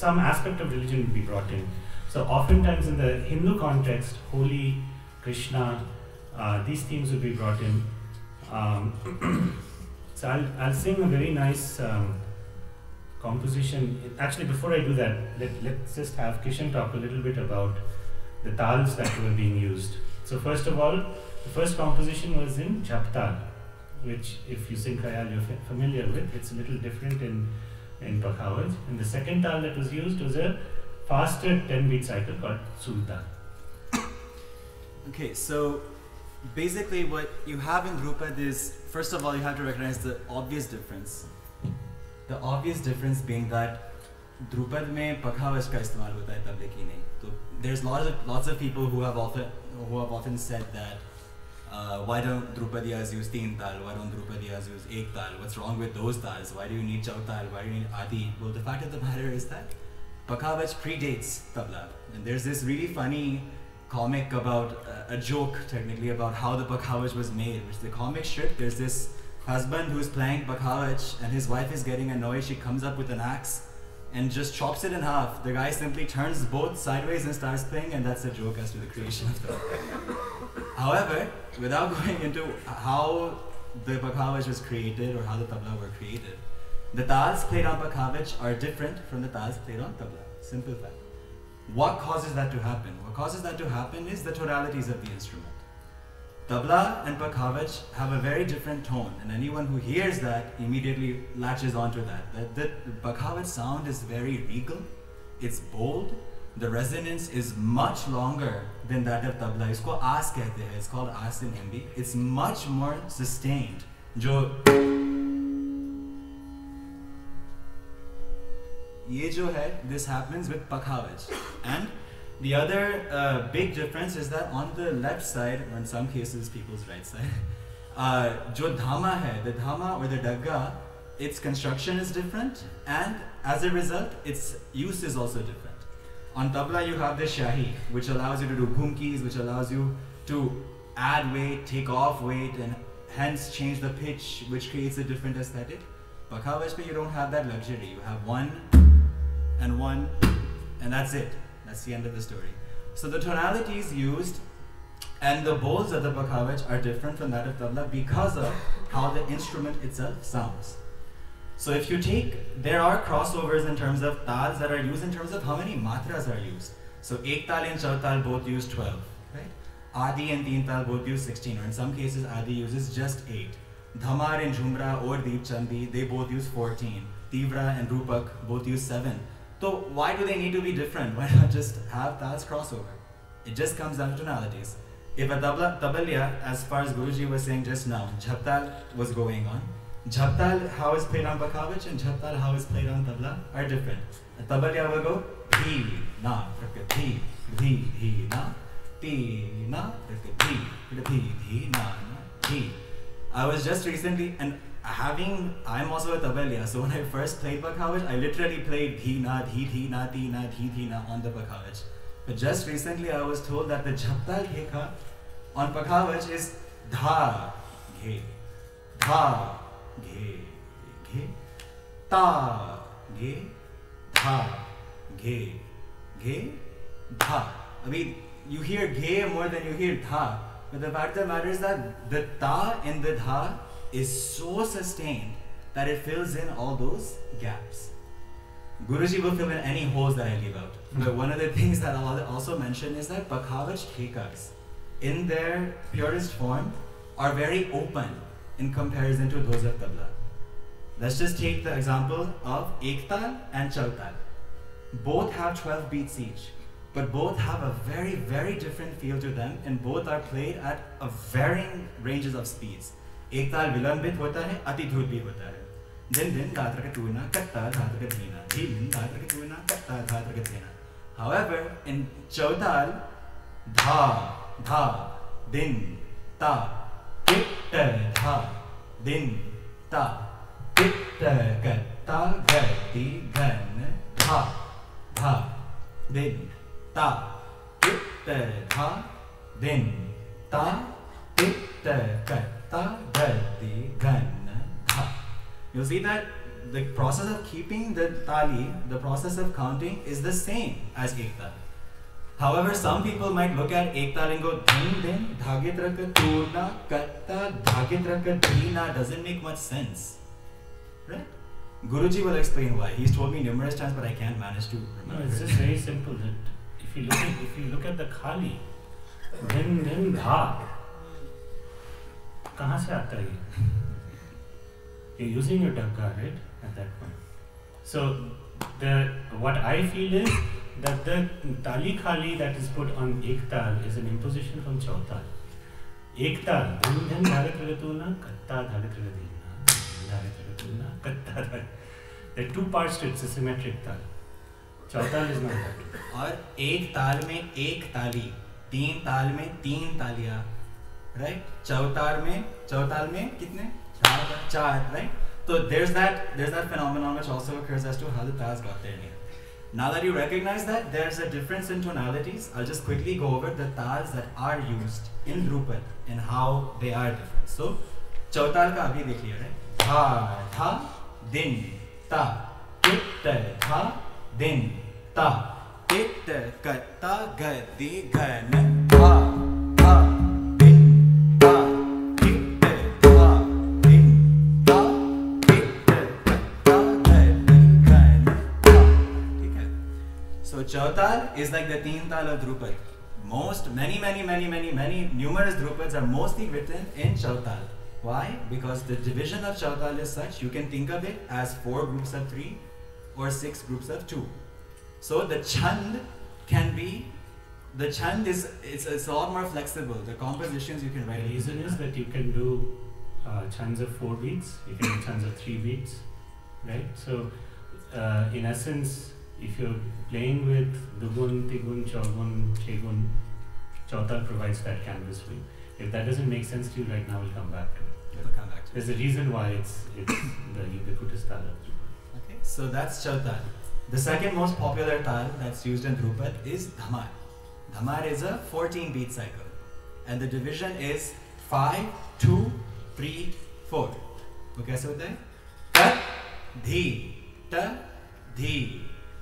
Some aspect of religion would be brought in. So oftentimes in the Hindu context, Holi, Krishna, these themes would be brought in. So I'll sing a very nice composition. Actually, before I do that, let's just have Kishan talk a little bit about the tals that were being used. So first of all, the first composition was in Jhaptal, which if you sing Khayal, you're familiar with. It's a little different in Pakhawaj, and the second tal that was used was a faster 10-beat cycle called Sooltaal. Okay, so basically what you have in Dhrupad is, first of all, you have to recognize the obvious difference. The obvious difference being that Dhrupad mein Pakhawaj ka istemal hota hai, Tabla ki nahi. So there's lots of people who have often said that why don't Dhrupadiyas use Teentaal? Why don't Dhrupadiyas use Ektaal? What's wrong with those taals? Why do you need Jhaptal? Why do you need Adi? Well, the fact of the matter is that Pakhawaj predates Tabla. And there's this really funny comic about, a joke technically, about how the Pakhawaj was made, which the comic strip, there's this husband who's playing Pakhawaj and his wife is getting annoyed. She comes up with an axe and just chops it in half. The guy simply turns both sideways and starts playing, and that's a joke as to the creation of Tabla. However, without going into how the Pakhawaj was created or how the Tabla were created, the tals played on Pakhawaj are different from the tals played on Tabla. Simple fact. What causes that to happen? What causes that to happen is the tonalities of the instrument. Tabla and Pakhawaj have a very different tone, and anyone who hears that immediately latches onto that. The Pakhawaj sound is very regal, it's bold, the resonance is much longer than that of Tabla. Isko aas kehte hai. It's called aas in Hindi. It's much more sustained. This happens with Pakhawaj. And the other big difference is that on the left side, or in some cases people's right side, the Dhamma or the Dagga, its construction is different, and as a result, its use is also different. On Tabla, you have the Shahi, which allows you to do ghumkis, which allows you to add weight, take off weight, and hence change the pitch, which creates a different aesthetic. Pakhawaj pe, you don't have that luxury. You have one, and that's it. That's the end of the story. So the tonalities used And the bowls of the Pakhawaj are different from that of Tabla because of how the instrument itself sounds. So if you take, there are crossovers in terms of taals that are used in terms of how many matras are used. So Ektaal and Jhaptal both use 12, right? Adi and Teentaal both use 16, or in some cases Adi uses just 8. Dhamar and Jhumra or Deep Chandi, they both use 14. Tivra and Dhrupad both use 7. So why do they need to be different? Why not just have taals crossover? It just comes down to tonalities. If a tabla, as far as Guruji was saying just now, Jhaptal was going on. Jhaptal, how is played on Pakhawaj, and Jhaptal, how is played on Tabla, are different. A tabla will go, Dhi, Na, Dhi, Dhi, Dhi, Na, Ti, Na, Dhi, Dhi, Dhi, Na, Dhi. I was just recently, and I'm also a tabla, so when I first played Pakhawaj, I literally played Dhi, Na, Dhi, Na, Ti, Na, Dhi, Na on the Pakhawaj. But just recently I was told that the Jhaptal Gheka on Pakhawaj is Dha, Ghe, Dha, Ghe, Ghe, Ta, Ghe, Dha, Ghe, Ghe, Dha. I mean, you hear Ghe more than you hear Dha. But the fact of the matter is that the Ta in the Dha is so sustained that it fills in all those gaps. Guruji will fill in any holes that I leave out. But one of the things that I'll also mention is that Pakhawaj Khekas, in their purest form, are very open in comparison to those of Tabla. Let's just take the example of Ektaal and Chautal. Both have 12 beats each, but both have a very, very different feel to them, and both are played at a varying ranges of speeds. Ektaal vilambit hota hai, ati dhut bhi hota hai. However, in Chautal, Dha, Dha, Din, Ta, Tit, Dha, Din, Ta, Tit, Katta, Gati, Gan, Dha, Dha, Din, Ta, Tit, Dha, Din, Ta, Tit, Katta, Gati, Gan. You see that the process of keeping the tali, the process of counting, is the same as Ektaal. However, some people might look at Ektaal and go, Din, Din, Dhagitraka, Turna, Katta, Dhagitraka, Dhina, doesn't make much sense. Right? Guruji will explain why. He's told me numerous times, but I can't manage to remember. No, it's just very simple that if you look at the Khali, Din, Din, Dha, kahan se aata hai? You're using your danka, right, at that point. So what I feel is that the tali khali that is put on Ektaal is an imposition from Chautal. Ektaal, Dhan Dhagatagatuna, Katta Dhagatagadina, Katta. There are two parts to it, it's a symmetric tal. Chautal is not that. Or ek taal mein ek tali, teen taal mein teen taliya, right? Chautal mein kitne? Chart, right? So there's that phenomenon which also occurs as to how the taals got their name. Now that you recognize that there's a difference in tonalities, I'll just quickly go over the taals that are used in Dhrupad and how they are different. So Chautal ka abhi dekh liya, right? Dha, Dha, Din, Ta, Tit, Dha, Din, Ta, Tit, Katta, Gadi, Gan, Dha. Chautal is like the Teentaal of Dhrupad. Numerous Dhrupads are mostly written in Chautal. Why? Because the division of Chautal is such, you can think of it as 4 groups of 3 or 6 groups of 2. So the Chand can be, it's a lot more flexible. The compositions you can write. The reason is that you can do Chands of 4 beats, you can do Chands of 3 beats, right? So in essence, if you're playing with Dugun, Tigun, Chaugun, Chegun, Chautal provides that canvas for you. If that doesn't make sense to you right now, we'll come back to it. We'll come back to it. There's a reason why it's the ubiquitous tal of Dhrupad. Okay, so that's Chautal. The second most popular tal that's used in Dhrupad is Dhamar. Dhamar is a 14-beat cycle. And the division is 5, 2, 3, 4. Okay, so then? Ta, Dhi, Ta, Dhi.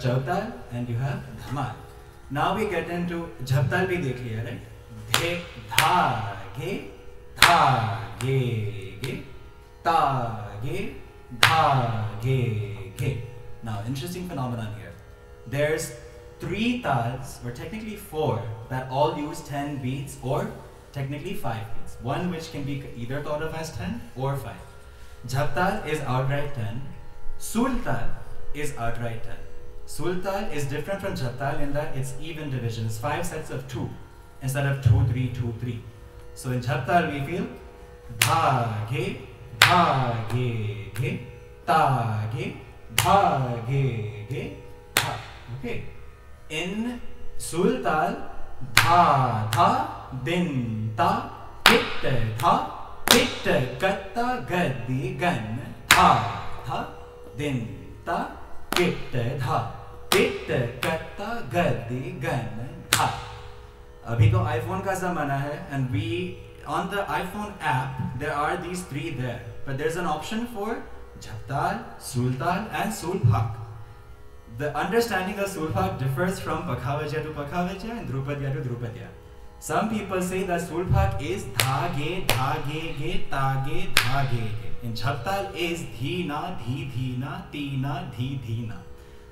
Jhaptal and you have Dhamar. Now we get into Jhaptal bhi dekh liya, right? Dhe, dha, ge, ta, ge, dha, ge. Now, interesting phenomenon here. There's three taals, or technically four, that all use 10 beats or technically 5 beats. One which can be either thought of as 10 or 5. Jhaptal is outright 10. Sooltaal is outright 10. Sooltaal is different from Jhaptal in that it's even division. It's 5 sets of 2 instead of 2, 3, 2, 3. So in Jhaptal we feel dha, ge, ta, ge, dha, ge, dha. Okay. In Sooltaal, dha, din, ta, hit, katta, gaddi, gan, dha, din. Ta, kitta, dha, kitta, katta, gaddi, gan, dha. Abhi to iPhone ka zamana hai, and we, on the iPhone app, there are these three there. But there's an option for Jhaptal, Sooltaal, and Soolbhak. The understanding of Soolbhak differs from Pakhawajya to Pakhawajya and Dhrupadya to Dhrupadya. Some people say that Soolbhak is dha, ge, ta, ge, dha, ge, ge. In Jhaptal is dhina, dhina, tina, dhina.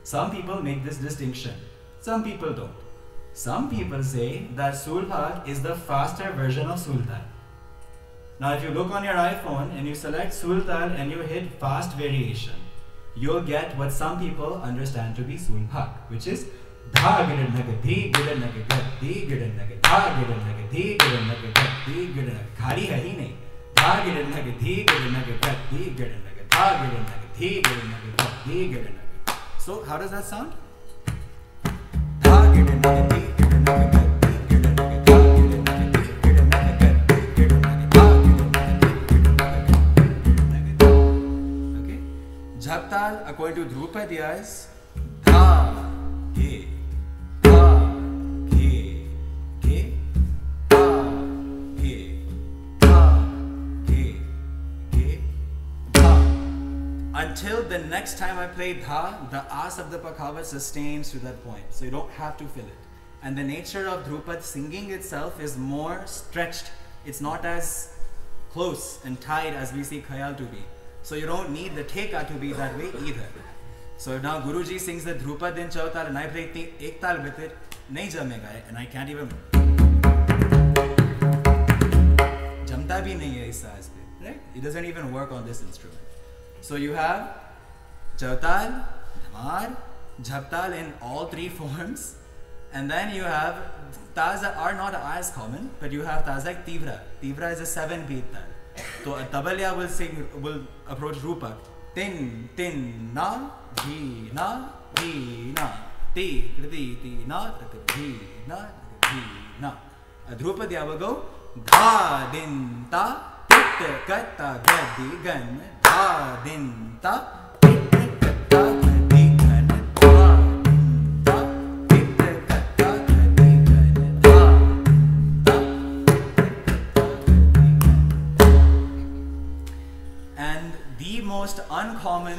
Some people make this distinction. Some people don't. Some people say that Soolbhak is the faster version of Sooltaal. Now if you look on your iPhone and you select Sooltaal and you hit fast variation, you'll get what some people understand to be Soolbhak, which is dha gidan naga di gidan naga dha gidan naga di gidan naga dha gidan naga khali hai hi nahi. So how does that sound? Okay. Jhaptal, according to Dhrupadiya, is dha, ge. Until the next time I play dha, the aas of the Pakhawaj sustains to that point. So you don't have to fill it. And the nature of Dhrupad singing itself is more stretched. It's not as close and tight as we see Khayal to be. So you don't need the theka to be that way either. So now Guruji sings the Dhrupad in Chautal and I play Ektaal with it, nahi jamega, and I can't even. Jamta bhi nahi hai is saaz pe, right? It doesn't even work on this instrument. So you have Jhaptal, Dhamar, Jhaptal in all three forms, and then you have taals that are not as common, but you have taals like Tivra. Tivra is a 7-beat taal. So a Tabla will approach Rupak. Tin, tin, na, dhi, na, dhi, na, ti, ti, ti, na, dhi, na, dhi, na. A Dhrupadya will go dha, din, ta, tit, kat, ta, gaddi, gan. And the most uncommon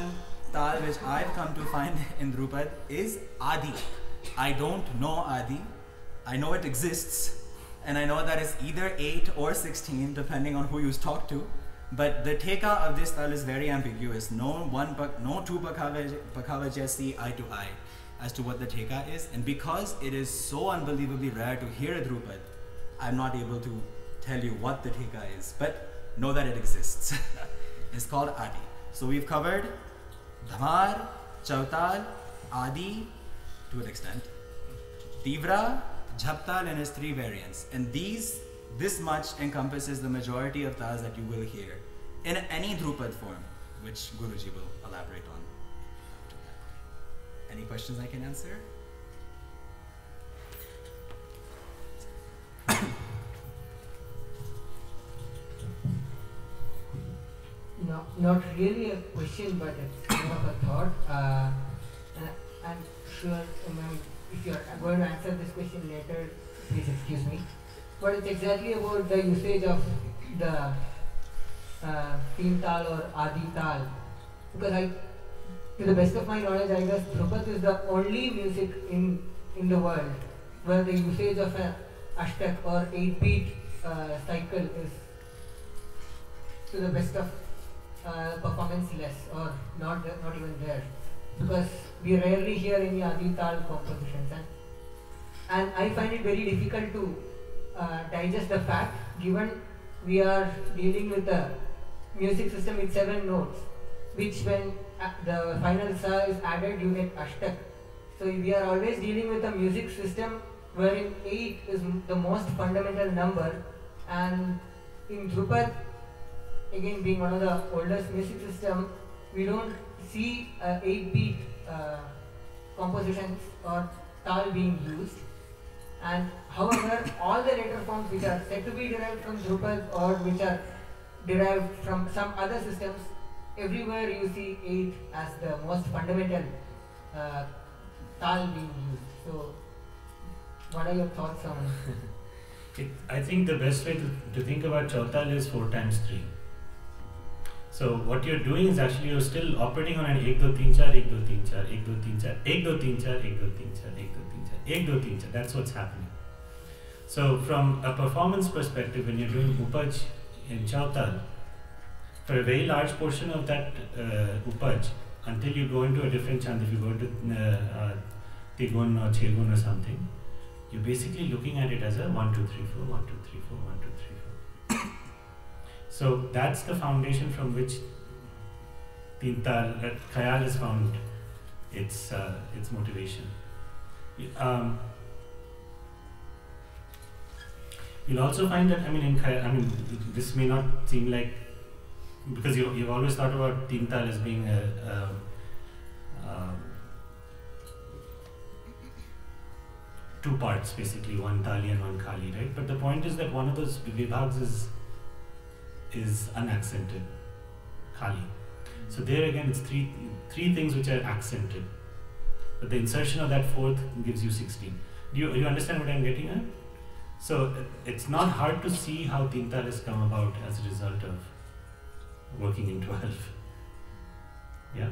taal which I've come to find in Dhrupad is Adi. I don't know Adi. I know it exists and I know that it's either 8 or 16 depending on who you talk to. But the theka of this taal is very ambiguous. No two Pakhawajya see eye to eye as to what the theka is. And because it is so unbelievably rare to hear a Dhrupad, I'm not able to tell you what the theka is. But know that it exists. It's called Adi. So we've covered Dhamar, Chautal, Adi to an extent, Tivra, Jhaptal and his three variants. And these. This much encompasses the majority of taals that you will hear in any Dhrupad form, which Guruji will elaborate on after that. Any questions I can answer? not really a question, but it's more of a thought. I'm sure, if you're going to answer this question later, please excuse me. But it's exactly about the usage of the Teentaal or Adi Taal. Because to the best of my knowledge, I guess Dhrupad is the only music in the world where the usage of an ashtak or 8-beat cycle is, to the best of performance, less or not even there, because we rarely hear any Adi Taal compositions, and I find it very difficult to digest the fact, given we are dealing with a music system with 7 notes, which when the final sa is added, you get ashtak. So we are always dealing with a music system wherein 8 is the most fundamental number, and in Dhrupad, again being one of the oldest music system, we don't see 8-beat compositions or taal being used. And however, all the later forms which are said to be derived from Dhrupad or which are derived from some other systems, everywhere you see 8 as the most fundamental taal being used. So, what are your thoughts on it? I think the best way to think about Chautal is 4 times 3. So what you're doing is actually you're still operating on an 1, 2, 3, 4, 1, 2, 3, 4, 1, 2, 3, 4, 1, 2, 3, 4, 1, 2, 3, 4, 1, 2, 3, 4, 1, 2, 3, 4. That's what's happening. So from a performance perspective, when you're doing Upaj in Chautal, for a very large portion of that Upaj, until you go into a different chant, if you go into Tigun or Chegun or something, you're basically looking at it as a 1, 2, 3, 4, 1, 2, 3, 4, 1, 2, 3, 4. So that's the foundation from which Teentaal, Khayal has found its motivation. You'll also find that, in Khayal, this may not seem like, because you've always thought about Teentaal as being two parts, basically, one Tali and one Kali, right? But the point is that one of those vibhags is unaccented, Kali. So there again, it's three things which are accented. But the insertion of that fourth gives you 16. Do you understand what I'm getting at? So it's not hard to see how Teentaal has come about as a result of working in 12. Yeah.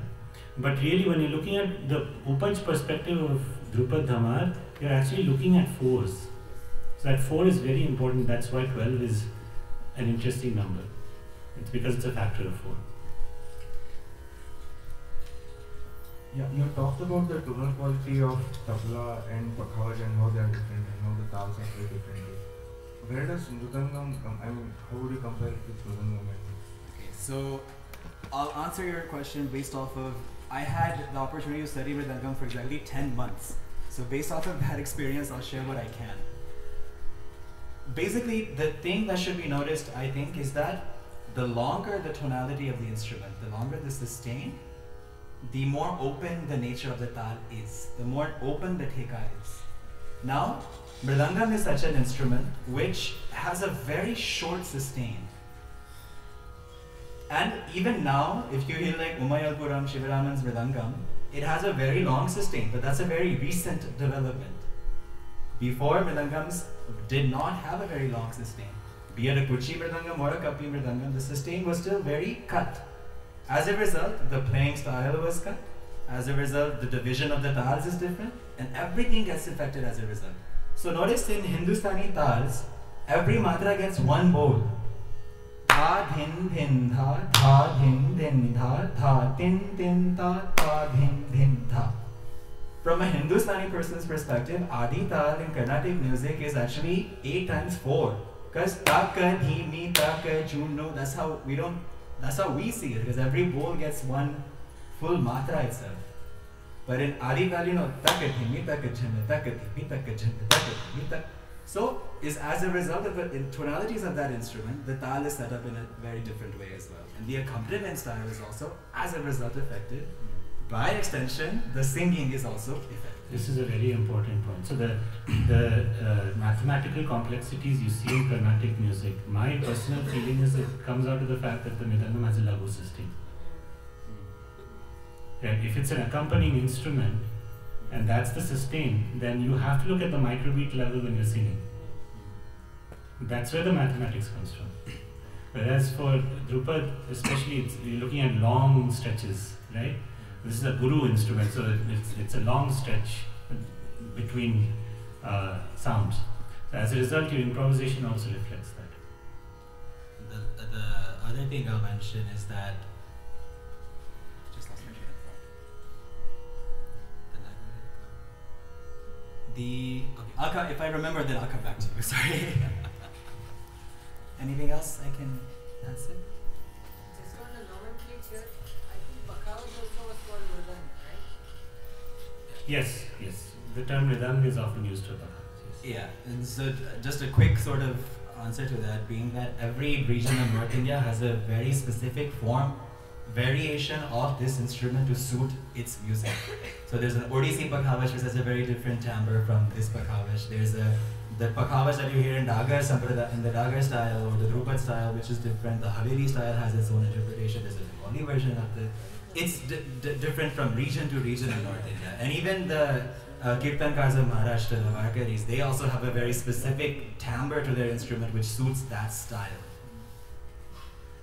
But really, when you're looking at the Upaj perspective of Dhrupad Dhamar, you're actually looking at 4s. So that 4 is very important. That's why 12 is an interesting number. It's because it's a factor of 4. Yeah, you talked about the tonal quality of Tabla and Pakhawaj and how they are different and how the taals are very different. Where does Mridangam come? How would you compare it with Mridangam? Okay, so I'll answer your question based off of, I had the opportunity to study Mridangam for exactly 10 months. So based off of that experience, I'll share what I can. Basically, the thing that should be noticed, I think, is that the longer the tonality of the instrument, the longer the sustain, the more open the nature of the taal is, the more open the theka is. Now, Mridangam is such an instrument which has a very short sustain. And even now, if you hear like Umayalpuram Shivaraman's Mridangam, it has a very long sustain, but that's a very recent development. Before, Mridangams did not have a very long sustain. Be it a Kuchi Mridangam or a Kapi Mridangam, the sustain was still very cut. As a result, the playing style was cut. As a result, the division of the taals is different, and everything gets affected as a result. So notice in Hindustani taals, every matra gets one bowl. Tha, dhin, dhin, tha, tha, dhin, dhin, tha, tha, tin, tin, tha, tha, dhin, dhin, tha. From a Hindustani person's perspective, Adi Taal in Carnatic music is actually 8 times 4. Because ta, ka, dhi, mi, ta, ka, jun, no, that's how we see it, because every bowl gets one full matra itself. But in Adi Taal, you know, ta, ka, dhi, mi, ta, ka, jun, ta, ka, dhi, mi, ta, ka, jun, ta, ka, dhi, mi, ta. So, as a result of the tonalities of that instrument, the taal is set up in a very different way as well. And the accompaniment style is also, as a result, affected. By extension, the singing is also affected. This is a very important point. So the mathematical complexities you see in Carnatic music, my personal feeling is it comes out of the fact that the Mridangam has a lagu system. Right? If it's an accompanying instrument and that's the sustain, then you have to look at the microbeat level when you're singing. That's where the mathematics comes from. Whereas for Dhrupad, especially, you're looking at long stretches, right? This is a guru instrument, so it's a long stretch between sounds. So as a result, your improvisation also reflects that. The other thing I'll mention is that Akar, if I remember, then I'll come back to you. Sorry. Anything else I can answer? Just on the nomenclature, I think Pakhawaj also was called Mridang, right? Yes, yes. The term Mridang is often used for Pakhawaj. Yes. Yeah, and so just a quick sort of answer to that being that every region of North India has a very specific form, variation of this instrument to suit its music. So there's an Odissi Pakhawaj which has a very different timbre from this Pakhawaj. There's the Pakhawaj that you hear in Dagar Sampradaya, in the Dagar style or the Dhrupad style, which is different. The Haveli style has its own interpretation. There's a Bengali version of the. It's different from region to region in North India. And even the Kirtankars of Maharashtra, the Varkaris, they also have a very specific timbre to their instrument which suits that style.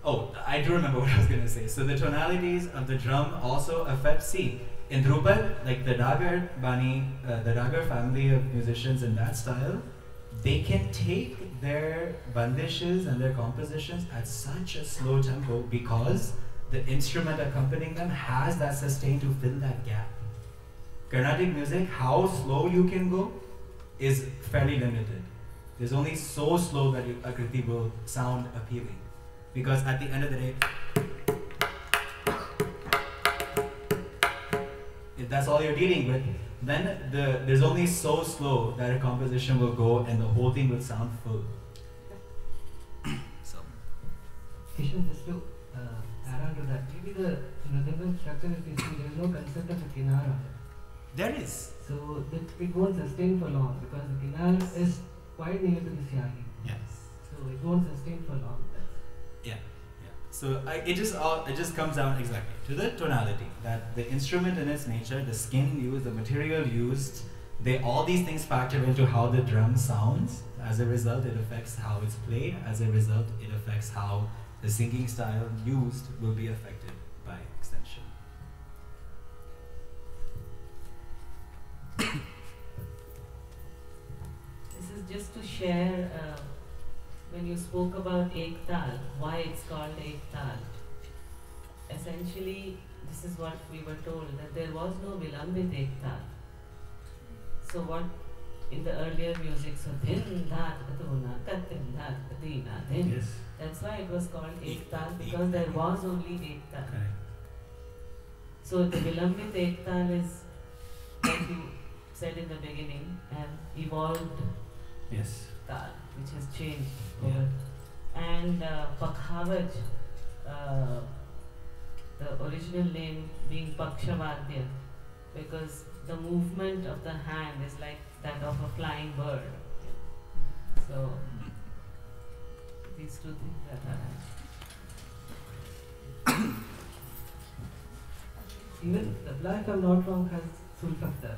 Oh, I do remember what I was going to say. So the tonalities of the drum also affect. See, in Dhrupad, like the Dagarbani, the Dagar family of musicians in that style, they can take their bandishes and their compositions at such a slow tempo because the instrument accompanying them has that sustain to fill that gap. Carnatic music, how slow you can go is fairly limited. There's only so slow that a kriti will sound appealing. Because at the end of the day, if that's all you're dealing with, then there's only so slow that a composition will go and the whole thing will sound full. So, Kishan, just to add on to that, maybe the Mridangam structure, if you see, there is no concept of a kinara. There is. So it won't sustain for long because the kinara is quite near to the syagi. Yes. So it won't sustain for long. So it just comes down exactly to the tonality, that the instrument in its nature, the skin used, the material used, all these things factor into how the drum sounds. As a result, it affects how it's played. As a result, it affects how the singing style used will be affected by extension. This is just to share. When you spoke about Ektaal, why it's called Ektaal, essentially this is what we were told, that there was no Vilambit Ektaal. So what in the earlier music, so yes. That's why it was called Ektaal, because there was only Ektaal. Okay. So the Vilambit Ektaal is, like you said in the beginning, an evolved yes. Taal, which has changed over. Yeah. And Pakhawaj, the original name being Pakshavadya, because the movement of the hand is like that of a flying bird. So these two things that are even Tabla, if I'm not wrong, has Sooltaal, right?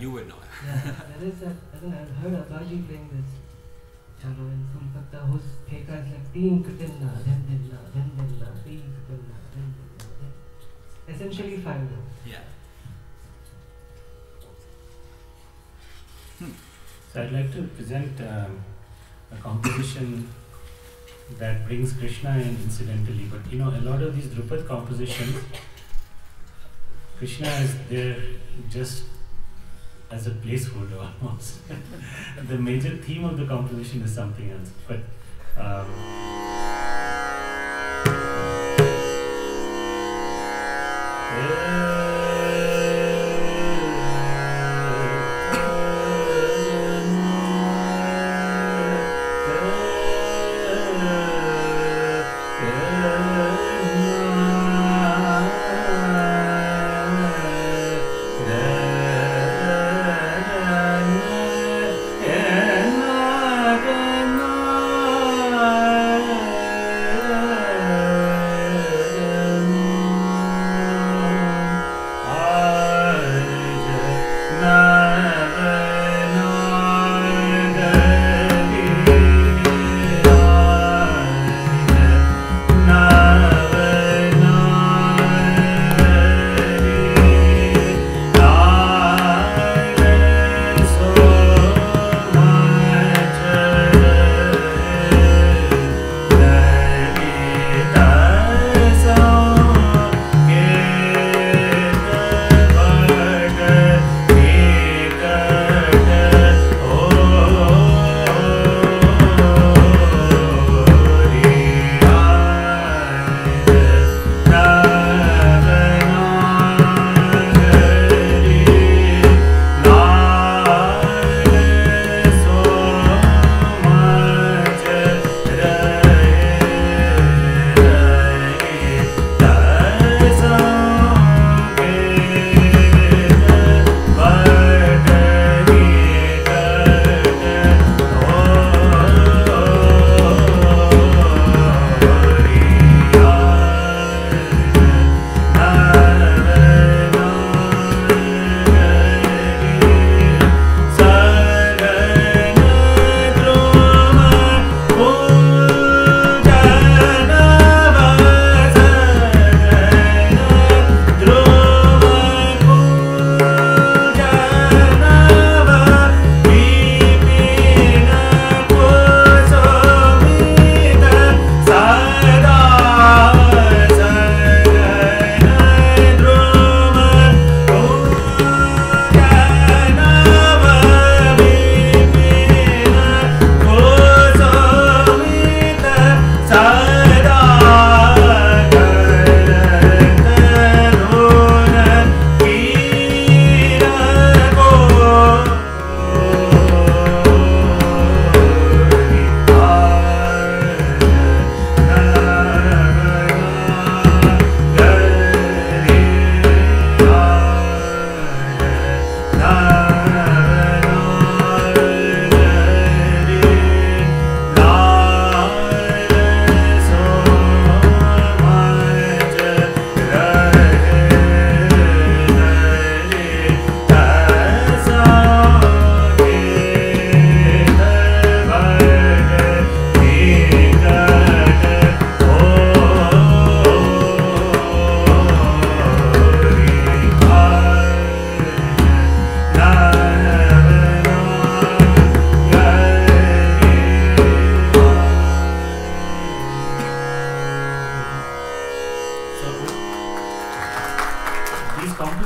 You would know. Yeah, there is I've heard Abhaji playing this. Essentially 5 notes. Yeah. So I'd like to present a composition that brings Krishna in incidentally, but you know, a lot of these Dhrupad compositions, Krishna is there just as a placeholder almost. The major theme of the composition is something else, but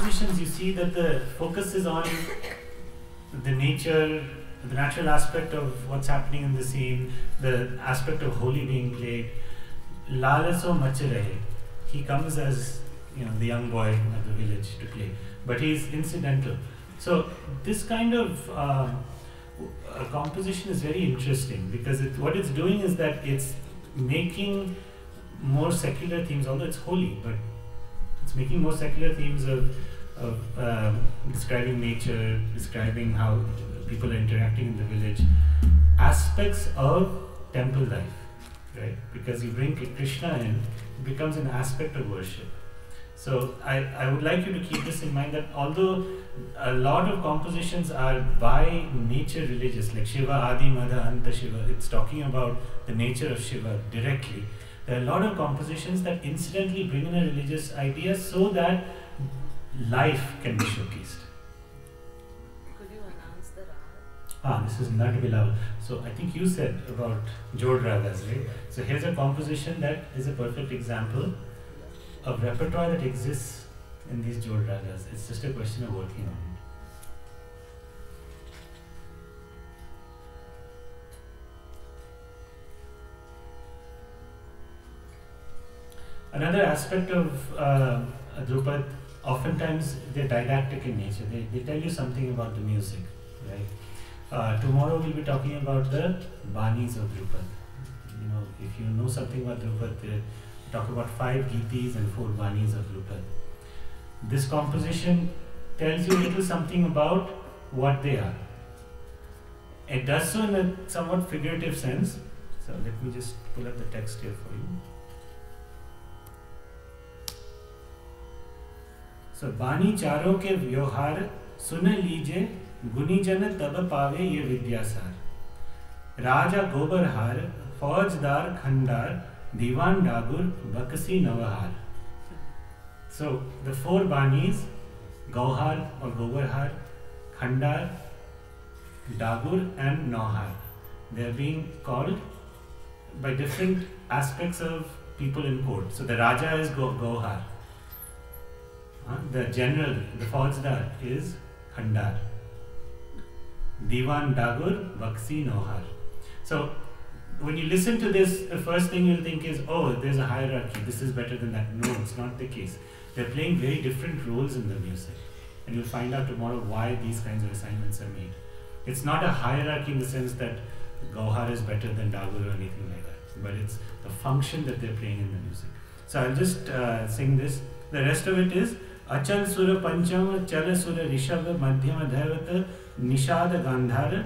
compositions, you see that the focus is on the nature, the natural aspect of what's happening in the scene, the aspect of Holi being played. Lalaso mach rahe. He comes as, you know, the young boy at the village to play, but he's incidental. So this kind of composition is very interesting because what it's doing is that it's making more secular themes, although it's holy, but it's making more secular themes of describing nature, describing how people are interacting in the village, aspects of temple life, right? Because you bring Krishna in, it becomes an aspect of worship. So I would like you to keep this in mind, that although a lot of compositions are by nature religious, like Shiva, Adi, Madha, Anta, Shiva, it's talking about the nature of Shiva directly. There are a lot of compositions that incidentally bring in a religious idea so that life can be showcased. Could you announce the Raag? Ah, this is Nat Bilal. So I think you said about Jod Ragas, right? So here's a composition that is a perfect example of repertoire that exists in these Jod Ragas. It's just a question of working on it. Another aspect of Dhrupad, oftentimes they're didactic in nature. They tell you something about the music, right? Tomorrow we'll be talking about the Banis of Dhrupad. You know, if you know something about Dhrupad, they talk about 5 Gitis and 4 Banis of Dhrupad. This composition tells you a little something about what they are. It does so in a somewhat figurative sense. So let me just pull up the text here for you. So, बानी चारों के व्यवहार सुन लीजे गुनीजन तब पावे ये विद्यासार राजा गोबरहार फौजदार खंडार दीवान Dagur Bakshi नवहार. So the 4 Banis, Gauhar or Gobarhar, Khandar, Dagur and Nauhar, they are being called by different aspects of people in court. So the Raja is Gauhar. The general, the Faujdar, is Khandar. Diwan Dagur, Baksi Nauhar. So when you listen to this, the first thing you'll think is, oh, there's a hierarchy, this is better than that. No, it's not the case. They're playing very different roles in the music. And you'll find out tomorrow why these kinds of assignments are made. It's not a hierarchy in the sense that Gauhar is better than Dagur or anything like that. But it's the function that they're playing in the music. So I'll just sing this. The rest of it is Achal Sura Pancham, Chala Sura Rishabh, Madhyama Dhaivata, Nishad Gandhara,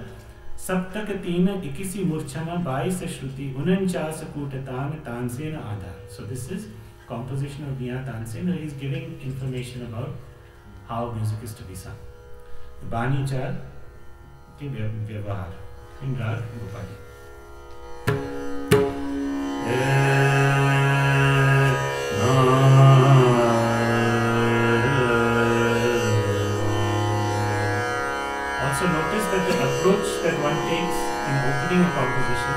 Saptak Teena, Ikisi Murchana, Baisa Shruti, Unanchasa Kutatan, Tansena Adhar. So this is composition of Mia Tansena. He is giving information about how music is to be sung. The Bani Chal ki Vyavahar in Raag Gopali. That the approach that one takes in opening a composition,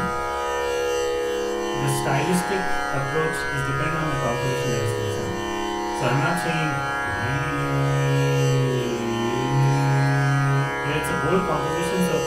the stylistic approach is dependent on the composition that is being sung. So I'm not saying that it's a bold composition, so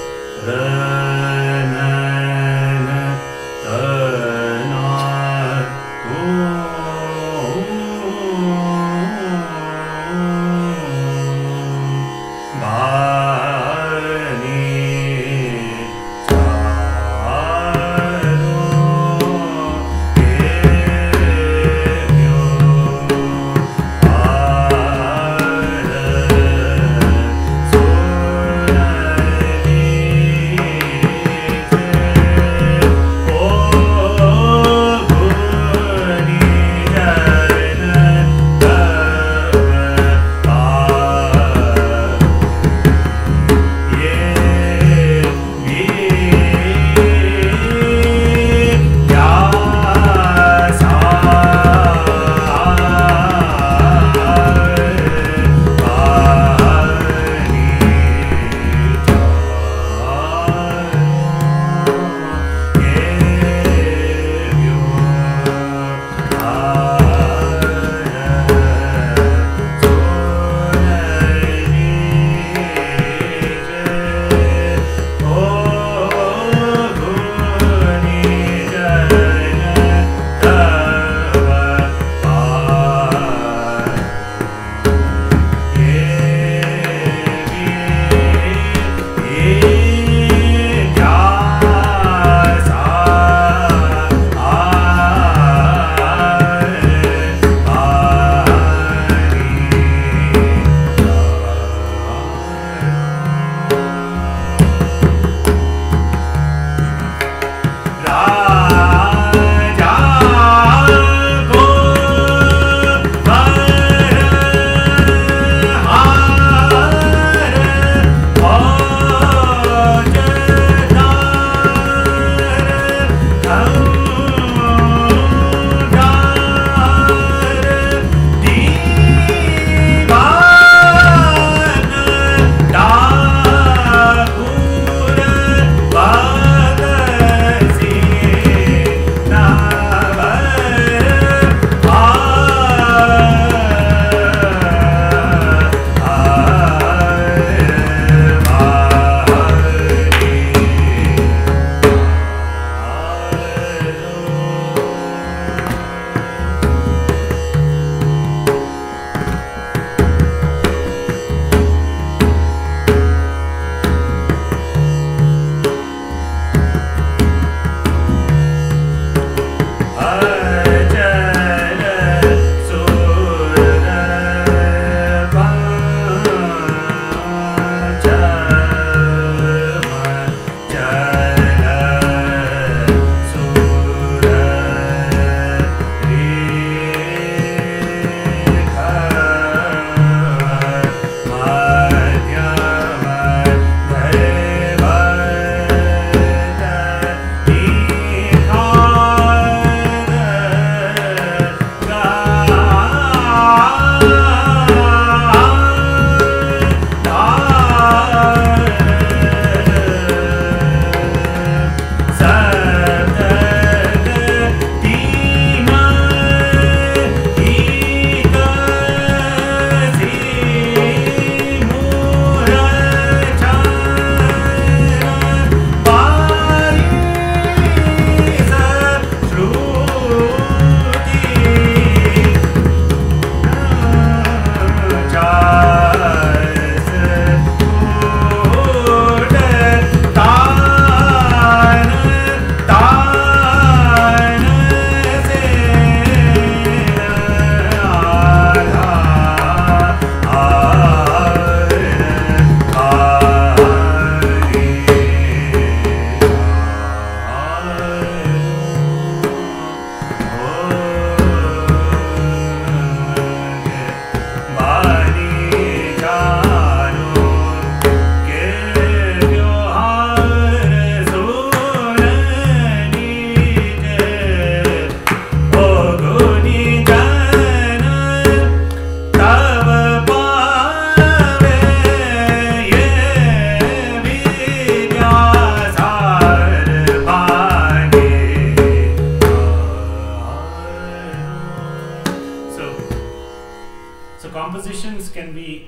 compositions can be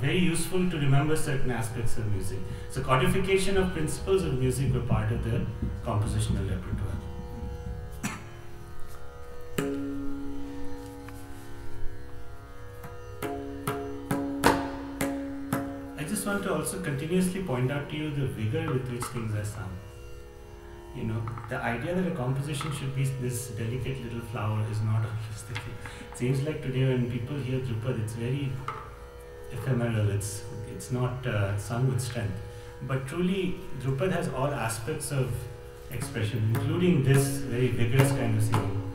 very useful to remember certain aspects of music. So codification of principles of music were part of their compositional repertoire. I just want to also continuously point out to you the vigor with which things are sung. You know, the idea that a composition should be this delicate little flower is not always the case. It seems like today when people hear Dhrupad, it's very ephemeral, it's not sung with strength. But truly, Dhrupad has all aspects of expression, including this very vigorous kind of singing.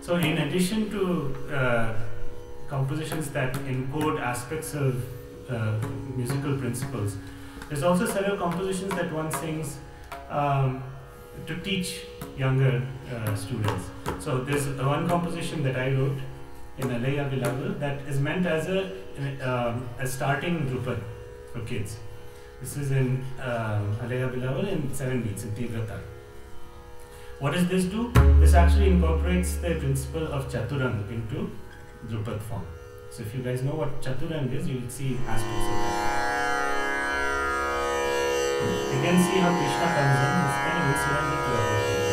So in addition to compositions that encode aspects of musical principles, there's also several compositions that one sings to teach younger students. So there's one composition that I wrote in Alaya Bilagul that is meant as a starting Dhrupad for kids. This is in Alaya Bilagul in 7 beats in Tivra. What does this do? This actually incorporates the principle of Chaturang into Dhrupad form. So if you guys know what Chaturang is, you will see aspects of that. You can see how Krishna comes in, it's kind of incidental to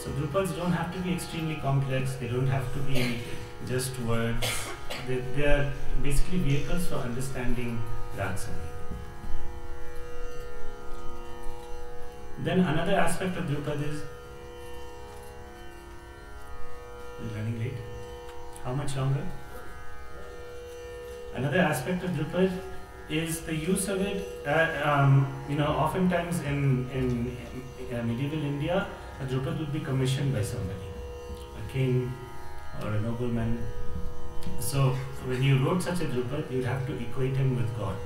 So Dhrupads don't have to be extremely complex, they don't have to be just words, they are basically vehicles for understanding Raag Sangeet. Then another aspect of Dhrupad is, we're running late, how much longer? Another aspect of Dhrupad is the use of it, oftentimes in medieval India, a Dhrupad would be commissioned by somebody, a king or a nobleman. So when you wrote such a Dhrupad, you'd have to equate him with God.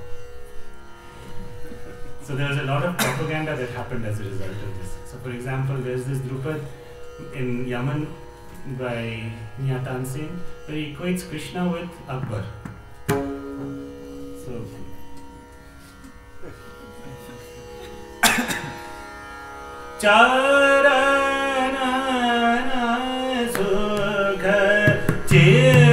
So there was a lot of propaganda that happened as a result of this. So for example, there's this Dhrupad in Yemen by Niyatan Singh where he equates Krishna with Akbar. So, Charana Sukha Chir.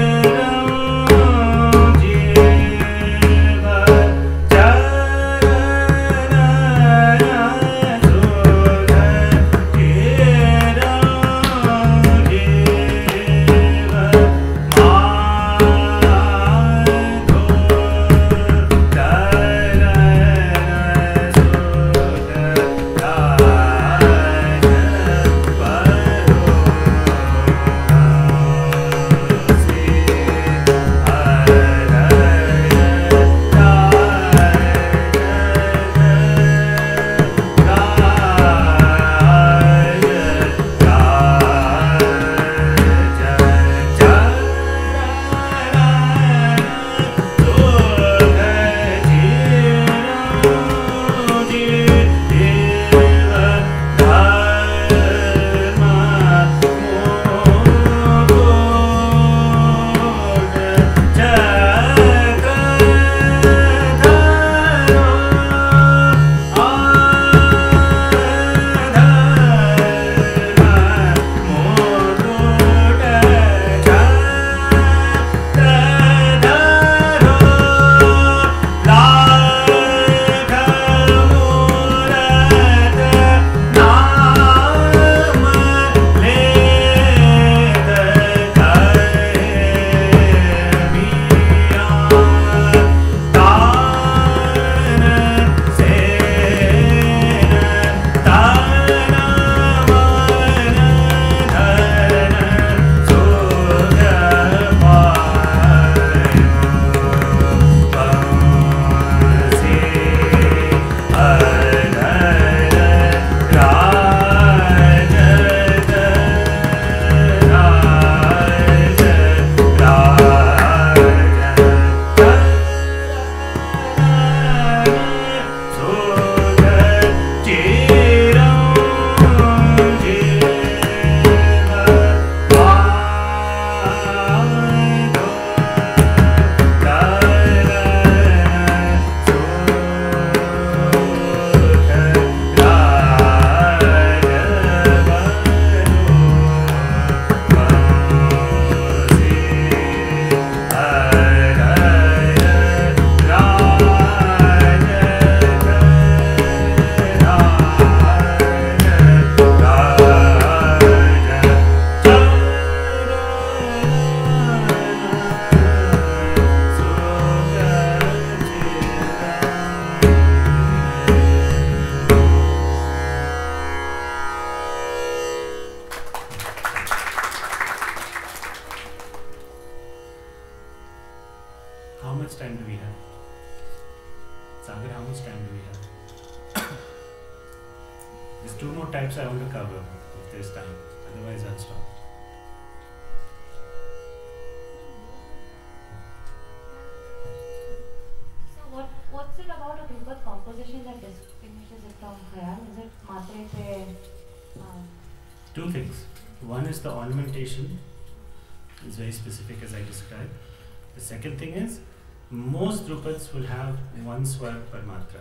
Will have one swar per matra,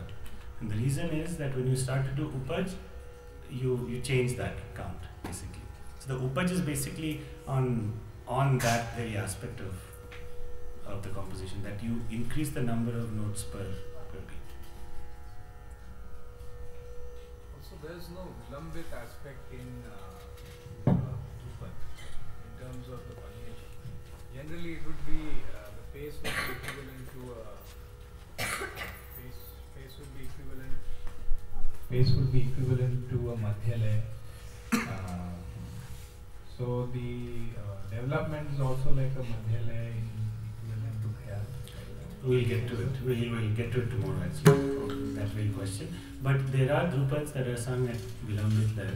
and the reason is that when you start to do upaj, you change that count basically. So the upaj is basically on that very aspect of the composition, that you increase the number of notes per beat. Also, there is no vilambit aspect in terms of the coordination. Generally, it would be the pace would be equivalent to a madhyalaya. So the development is also like a madhyalaya in equivalent to Khayal. We'll get to it. We'll get to it tomorrow actually. That real question. But there are Dhrupads that are sung that belong with the.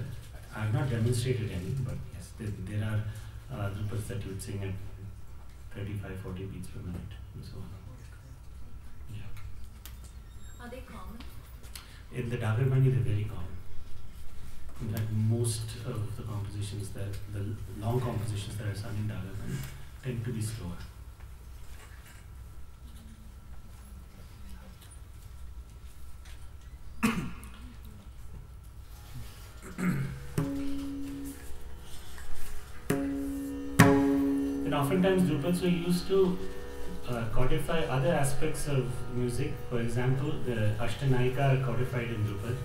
I have not demonstrated any, but yes, there are Dhrupads that you would sing at 35-40 beats per minute and so on. Yeah. Are they common? In the Dagarbani, they're very common. In fact, most of the compositions that, the long compositions that are sung in Dagarbani tend to be slower. And oftentimes Dhrupads were used to codify other aspects of music. For example, the Ashtanaika are codified in Dhrupad.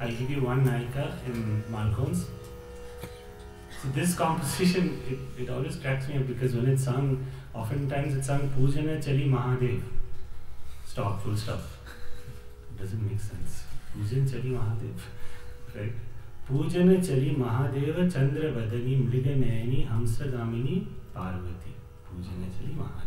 I'll give you one Naika in Malkones. So this composition, it always cracks me up because when it's sung, oftentimes it's sung Pujana Chali Mahadev. Stop, full stop. It doesn't make sense. Pujana Chali Mahadev. Right? Pujana Chali Mahadeva Chandra Vadani Mriga Nayani Hamsa Damini Parvati. Pujana Chali Mahadeva.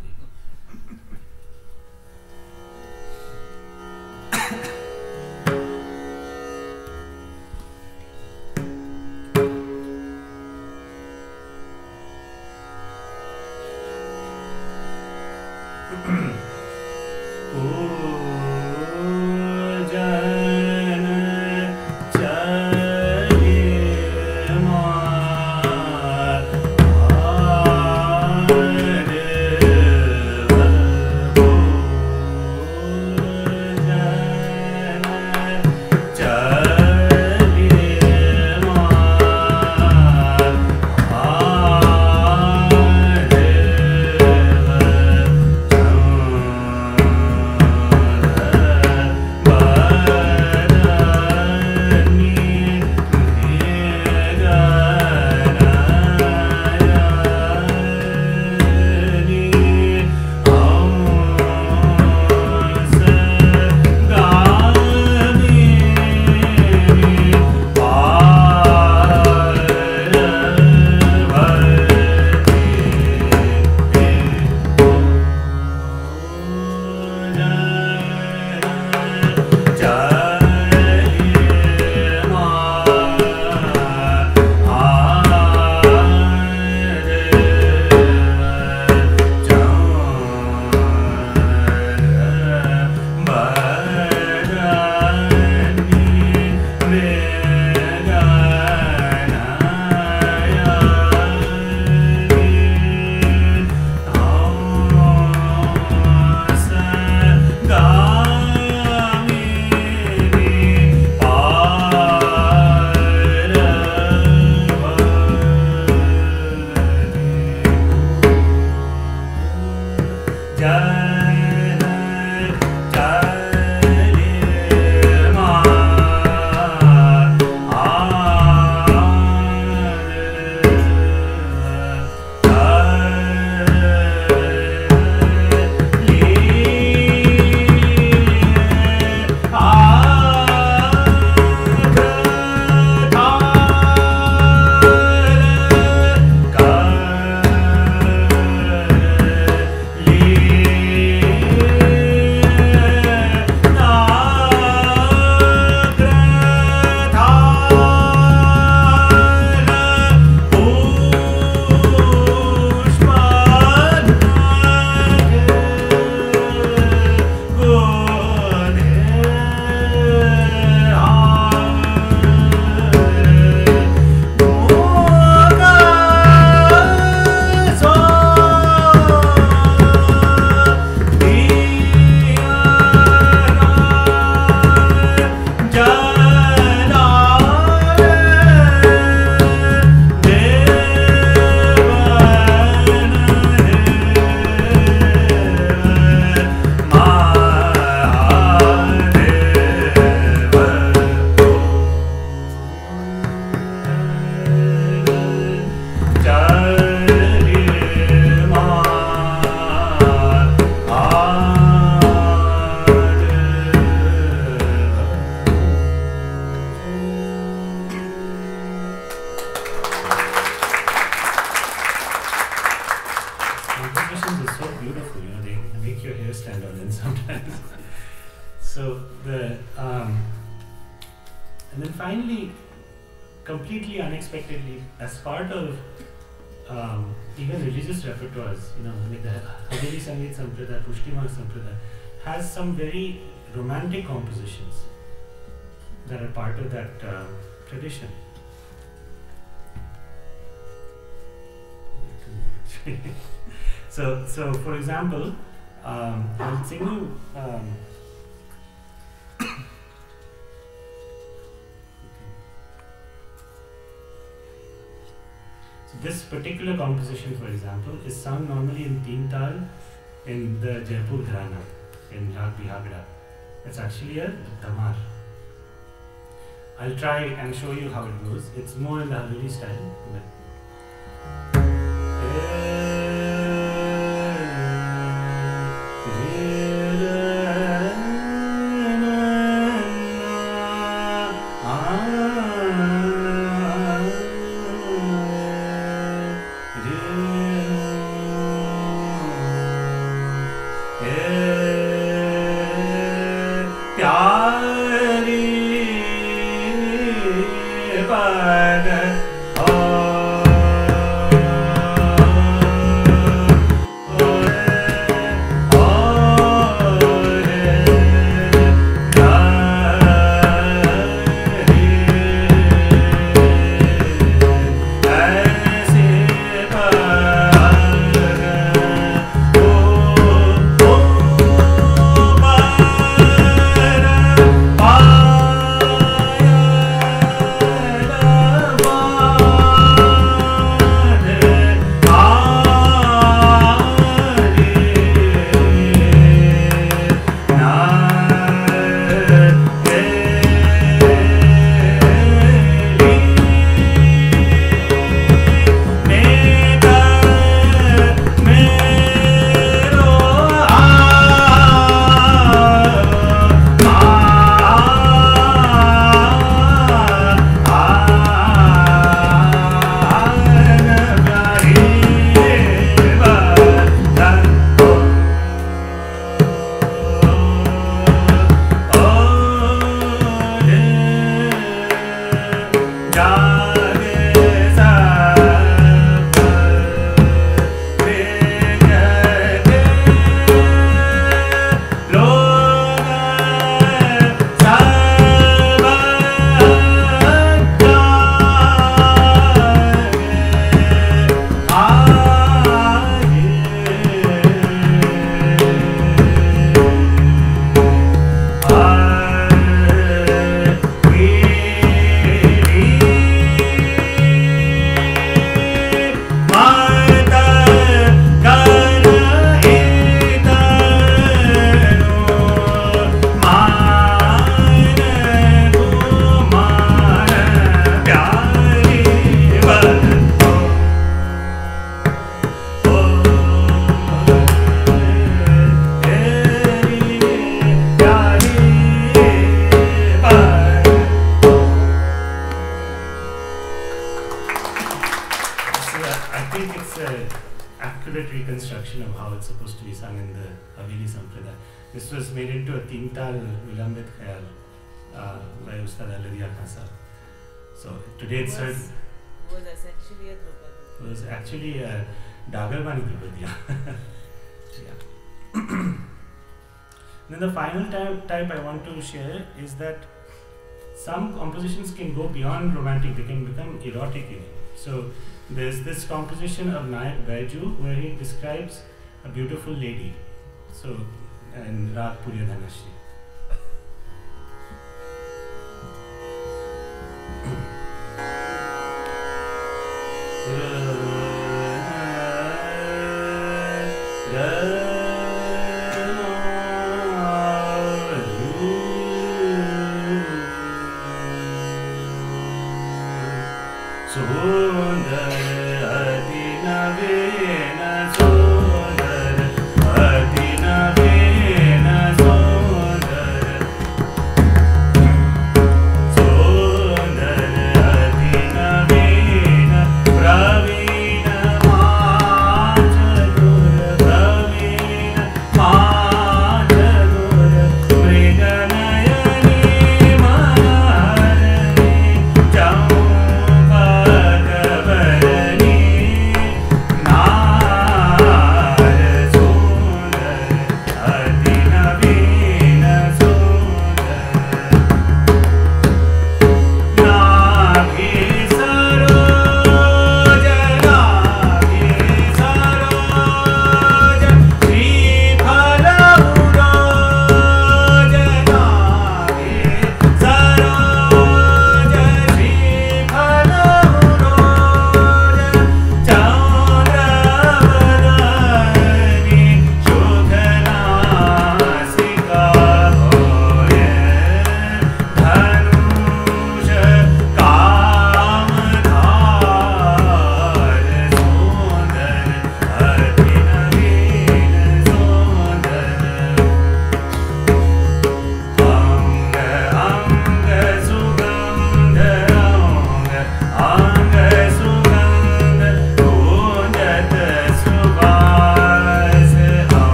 sometimes. So the and then finally, completely unexpectedly, as part of even religious repertoires, you know, like the Haveli Sangeet Sampradaya, Pushtimag Sampradaya, has some very romantic compositions that are part of that tradition. So for example, I'll sing you. This particular composition, for example, is sung normally in Teentaal in the Jaipur Gharana in Raag Yaman. It's actually a Dhamar. I'll try and show you how it goes. It's more in the Haveli style. So today it's was actually a Dhrupad. It was actually a Dagarbani Dhrupad, yeah. Then the final type I want to share is that some compositions can go beyond romantic; they can become erotic even. So there's this composition of Nayak Baiju where he describes a beautiful lady. So and Raag Puriyadhanashri.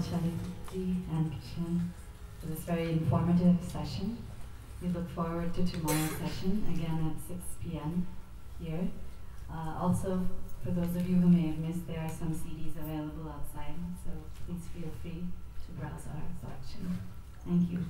Chakravarti and Krishnan for this very informative session. We look forward to tomorrow's session, again at 6 p.m. here. Also, for those of you who may have missed, there are some CDs available outside, so please feel free to browse our selection. Thank you.